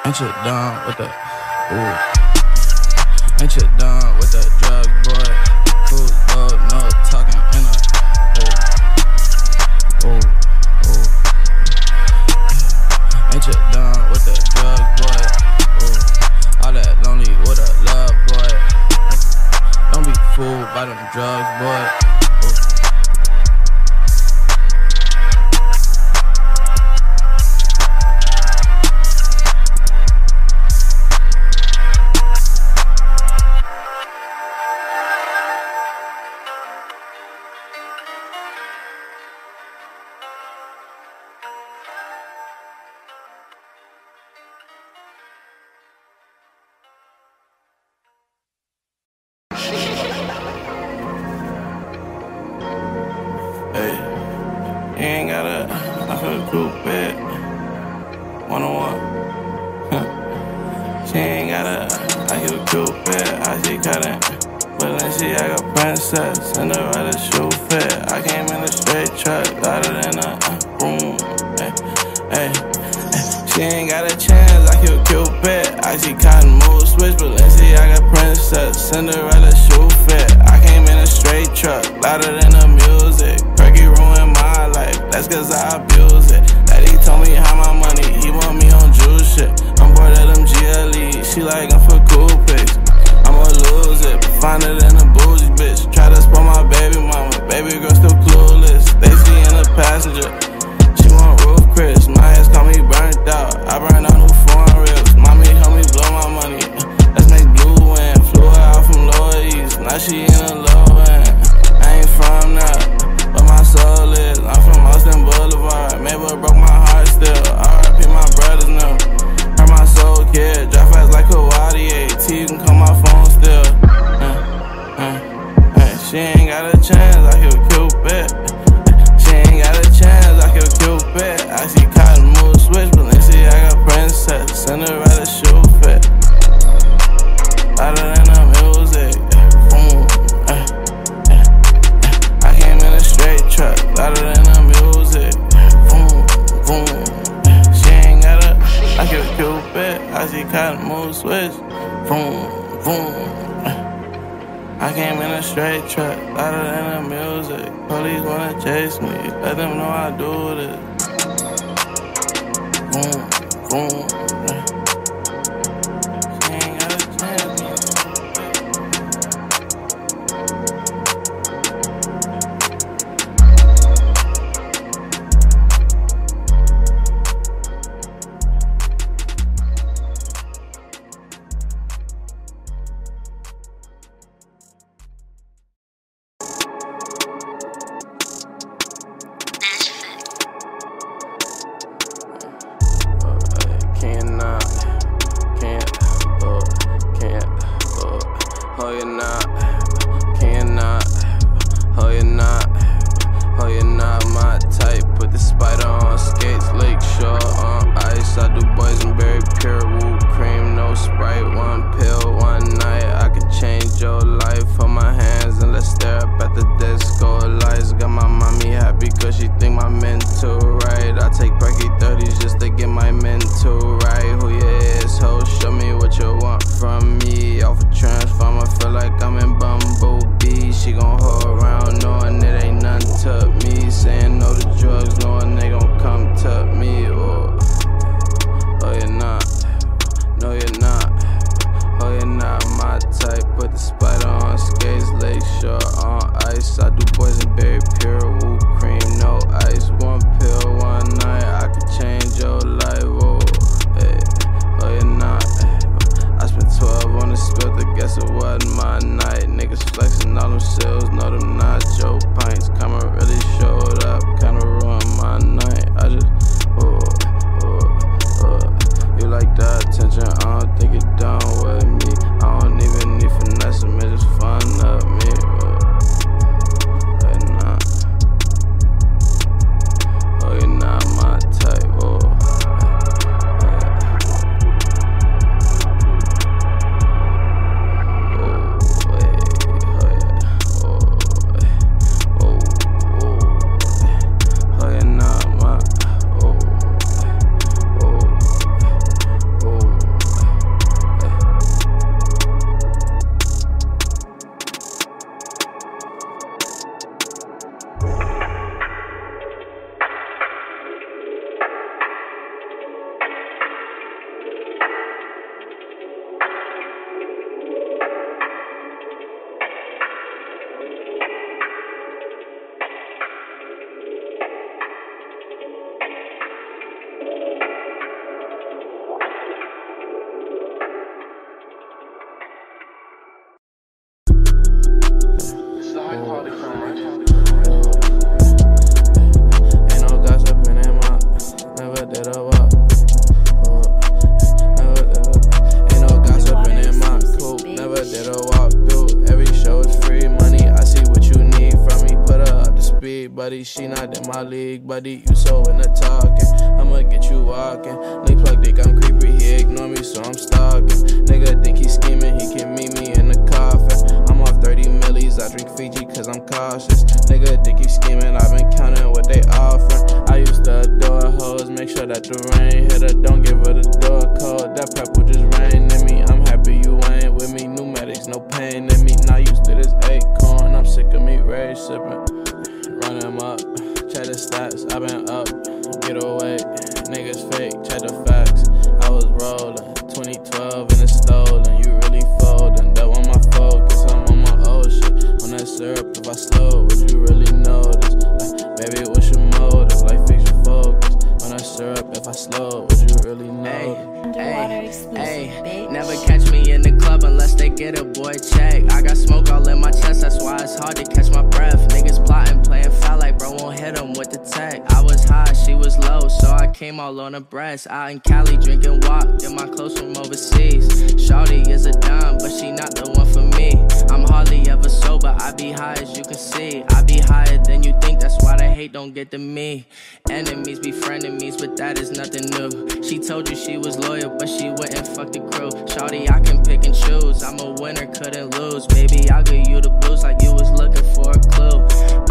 Ain't you done with the ooh? Ain't you done with the drug boy? Food, love, no talking in a ooh, ooh. Ain't you done with the drug boy? Ooh. All that lonely with a love boy. Don't be fool about them drugs, boy. I feel a group at 101. She ain't got a, I get a group at, I just got it. But then she like a princess, and the right to shoe fit. I came in a straight truck, louder than a boom. Hey, she ain't got a chance, I get a group at, I just got a move switch. But then she like a princess, and the right to shoe fit. I came in a straight truck, louder than the music. Perky ruined my life, that's cause I abuse it. Daddy told me how my money, he want me on juice shit. I'm bored of them GLE, she like I'm for cool pics. I'ma lose it, finer than a bougie bitch. Try to spoil my baby mama, baby girl still clueless. Stacy in the passenger, she want roof Chris. My ass call me burnt out, I burned out new foreign ribs. Mommy help me blow my money, let's make blue wind. Flew her out from Lower East, now she in the low end. I ain't from that, but my soul is, I'm from Austin Boulevard. Mabel broke my heart still, RIP my brothers now. Hurt my soul kid, drive fast like a YD8. You can call my phone still. She ain't got a chance, I hear Cupid. She ain't got a chance, I hear Cupid. I see cotton mood switch, but then see I got princess. Cinderella shoe fit, louder than the music. Truck, louder than the music. Boom, boom. She ain't got a, I get a Cupid. I see cotton move switch. Boom, boom. I came in a straight truck, louder than the music. Police wanna chase me, let them know I do this. Boom, boom. She ain't got a chance. buddy. She not in my league, buddy. You so in the talking, I'ma get you walking. Link plug dick, I'm creepy. He ignore me, so I'm stalking. Nigga think he scheming, he can meet me in the coffin. I'm off 30 millies, I drink Fiji cause I'm cautious. Nigga think he scheming, I've been counting what they offering. I used to adore hoes, make sure that the rain hit her. Don't give her the door cold, that purple just rain in me. I'm happy you ain't with me, pneumatics, no pain in me. Not used to this acorn, I'm sick of me rage sipping. Run him up, check the stats, I been up, get away, niggas fake, check the facts. I was rolling, 2012 and it's stolen, you really folding, that one my focus, I'm on my old shit. On that syrup, if I slow, would you really notice? Like, baby, what's your motive? Like, fix your focus. On that syrup, if I slow, would you really notice? Ay, never catch me in the club unless they get a boy check. I got smoke all in my chest, that's why it's hard to catch my breath. Niggas plotting, playing foul like bro won't hit him with the tech. I was high, she was low, so I came all on her breast. Out in Cali drinking wop, in my clothes from overseas. Shawty is a dime, but she not the one for me. I'm hardly ever sober, I be high as you can see. I be higher than you think, that's why the hate don't get to me. Enemies be frenemies, but that is nothing new. She told you she was loyal, but she wouldn't fuck the crew. Shawty, I can pick and choose, I'm a winner, couldn't lose. Baby, I'll give you the blues like you was looking for a clue.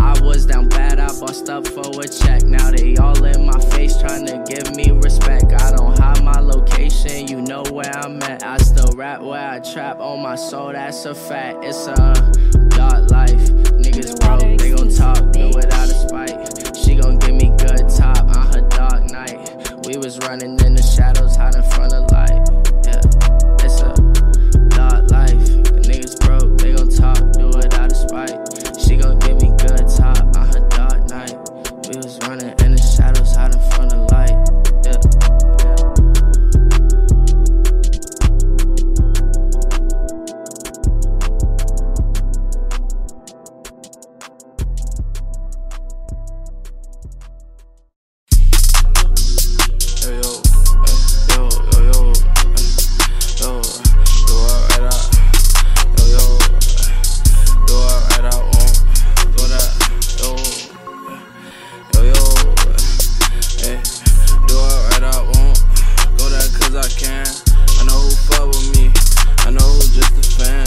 I was down bad, I bust up for a check. Now they all in my face trying to give me respect. I don't hide my location, you know where I'm at. I still rap where I trap, on my soul, that's a fact. It's a dark life, niggas broke, they gon' talk, do it out of spite. She gon' give me good top on her dark night. We was running in the shadows, hiding front of light. Yeah, it's a dark life. The niggas broke, they gon' talk, do it out of spite. She gon' give me good top on her dark night. We was running in the shadows, hiding front of light. I know just a fan.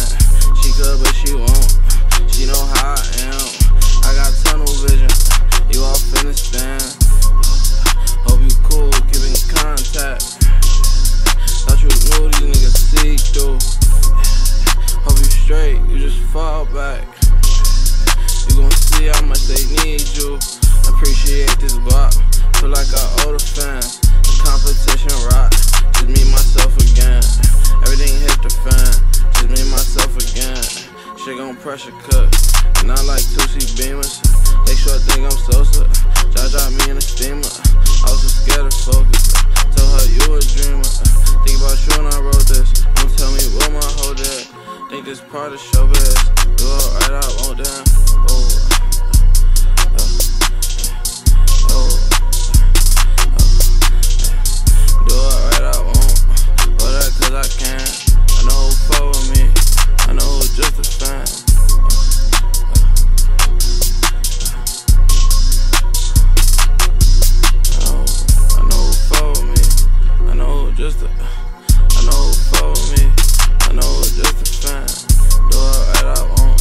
Do it right, I won't.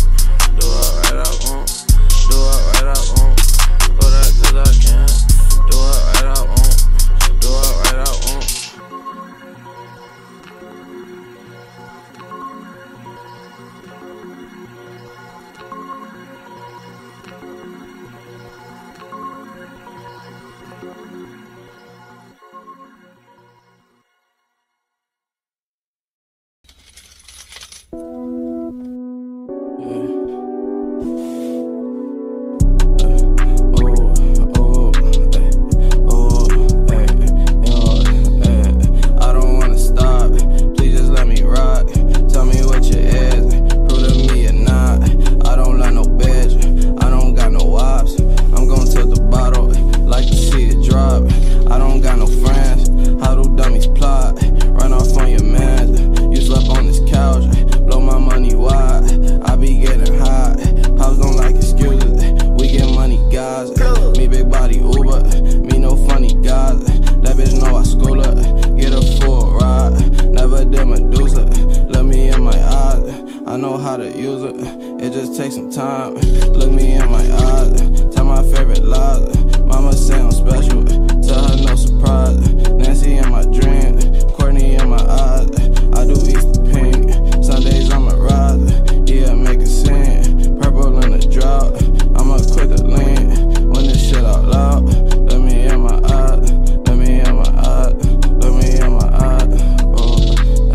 it just takes some time. Look me in my eyes, tell my favorite lies. Mama say I'm special, tell her no surprise. Nancy in my dream, Courtney in my eyes. I do East the pink, Sundays I'ma rise. Yeah, make a scene, purple in the drought. I'ma quit the lean, when this shit out loud. Look me in my eyes, look me in my eyes, look me in my eyes. Oh,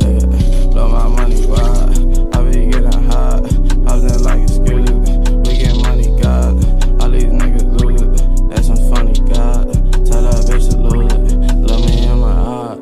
yeah. Blow my money wide, I be getting high. I was in like excuses, we get money, God. All these niggas lose it, that's some funny, God. Tell that bitch to lose it, look me in my eyes.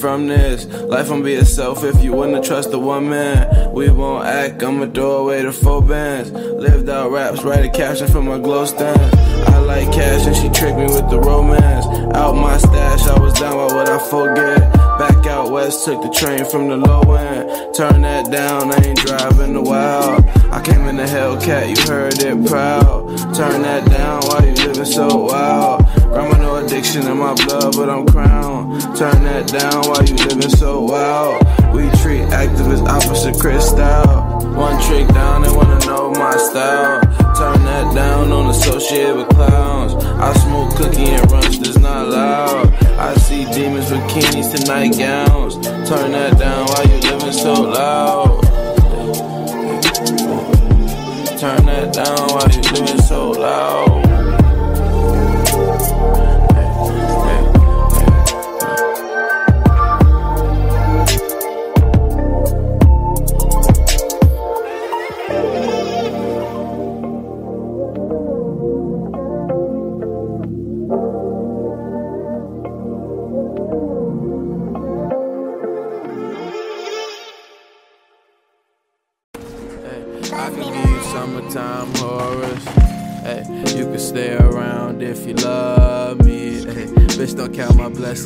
From this life, I'm be yourself. If you wouldn't trust a woman, we won't act. I'ma throw away the full bands. Lived out raps, write a caption for my glow stand. I like cash and she tricked me with the romance. Out my stash, I was down, why would I forget? Back out west, took the train from the low end. Turn that down, I ain't driving the wild. I came in the Hellcat, you heard it proud. Turn that down, why you living so wild? Grandma, no addiction in my blood, but I'm crowned. Turn that down, why you living so wild? We treat activists opposite Chris style. One trick down, they wanna know my style. Turn that down, on associate with clowns. I smoke cookie and runs, that's not loud. I see demons with bikinis to nightgowns. Turn that down, why you living so loud? Turn that down, why you living so loud?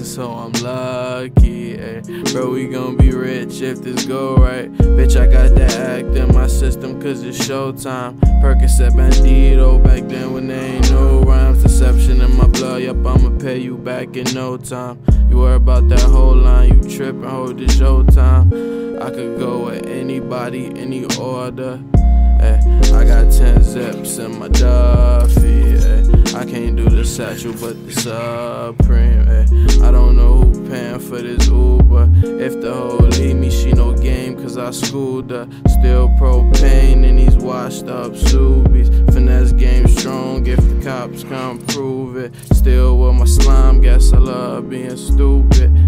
So I'm lucky, ayy. Bro, we gon' be rich if this go right. Bitch, I got that act in my system, cause it's showtime. Percocet bandido, back then when there ain't no rhymes. Deception in my blood, yup, I'ma pay you back in no time. You worry about that whole line, you trippin', hold this showtime. I could go with anybody, any order. Ay, I got 10 zips in my Duffy, ayy. I can't do the satchel, but the Supreme, ayy. I don't know who paying for this Uber. If the hoe leave me, she no game, cause I schooled her. Still propane in these washed up Subies. Finesse game strong, if the cops come prove it. Still with my slime, guess I love being stupid.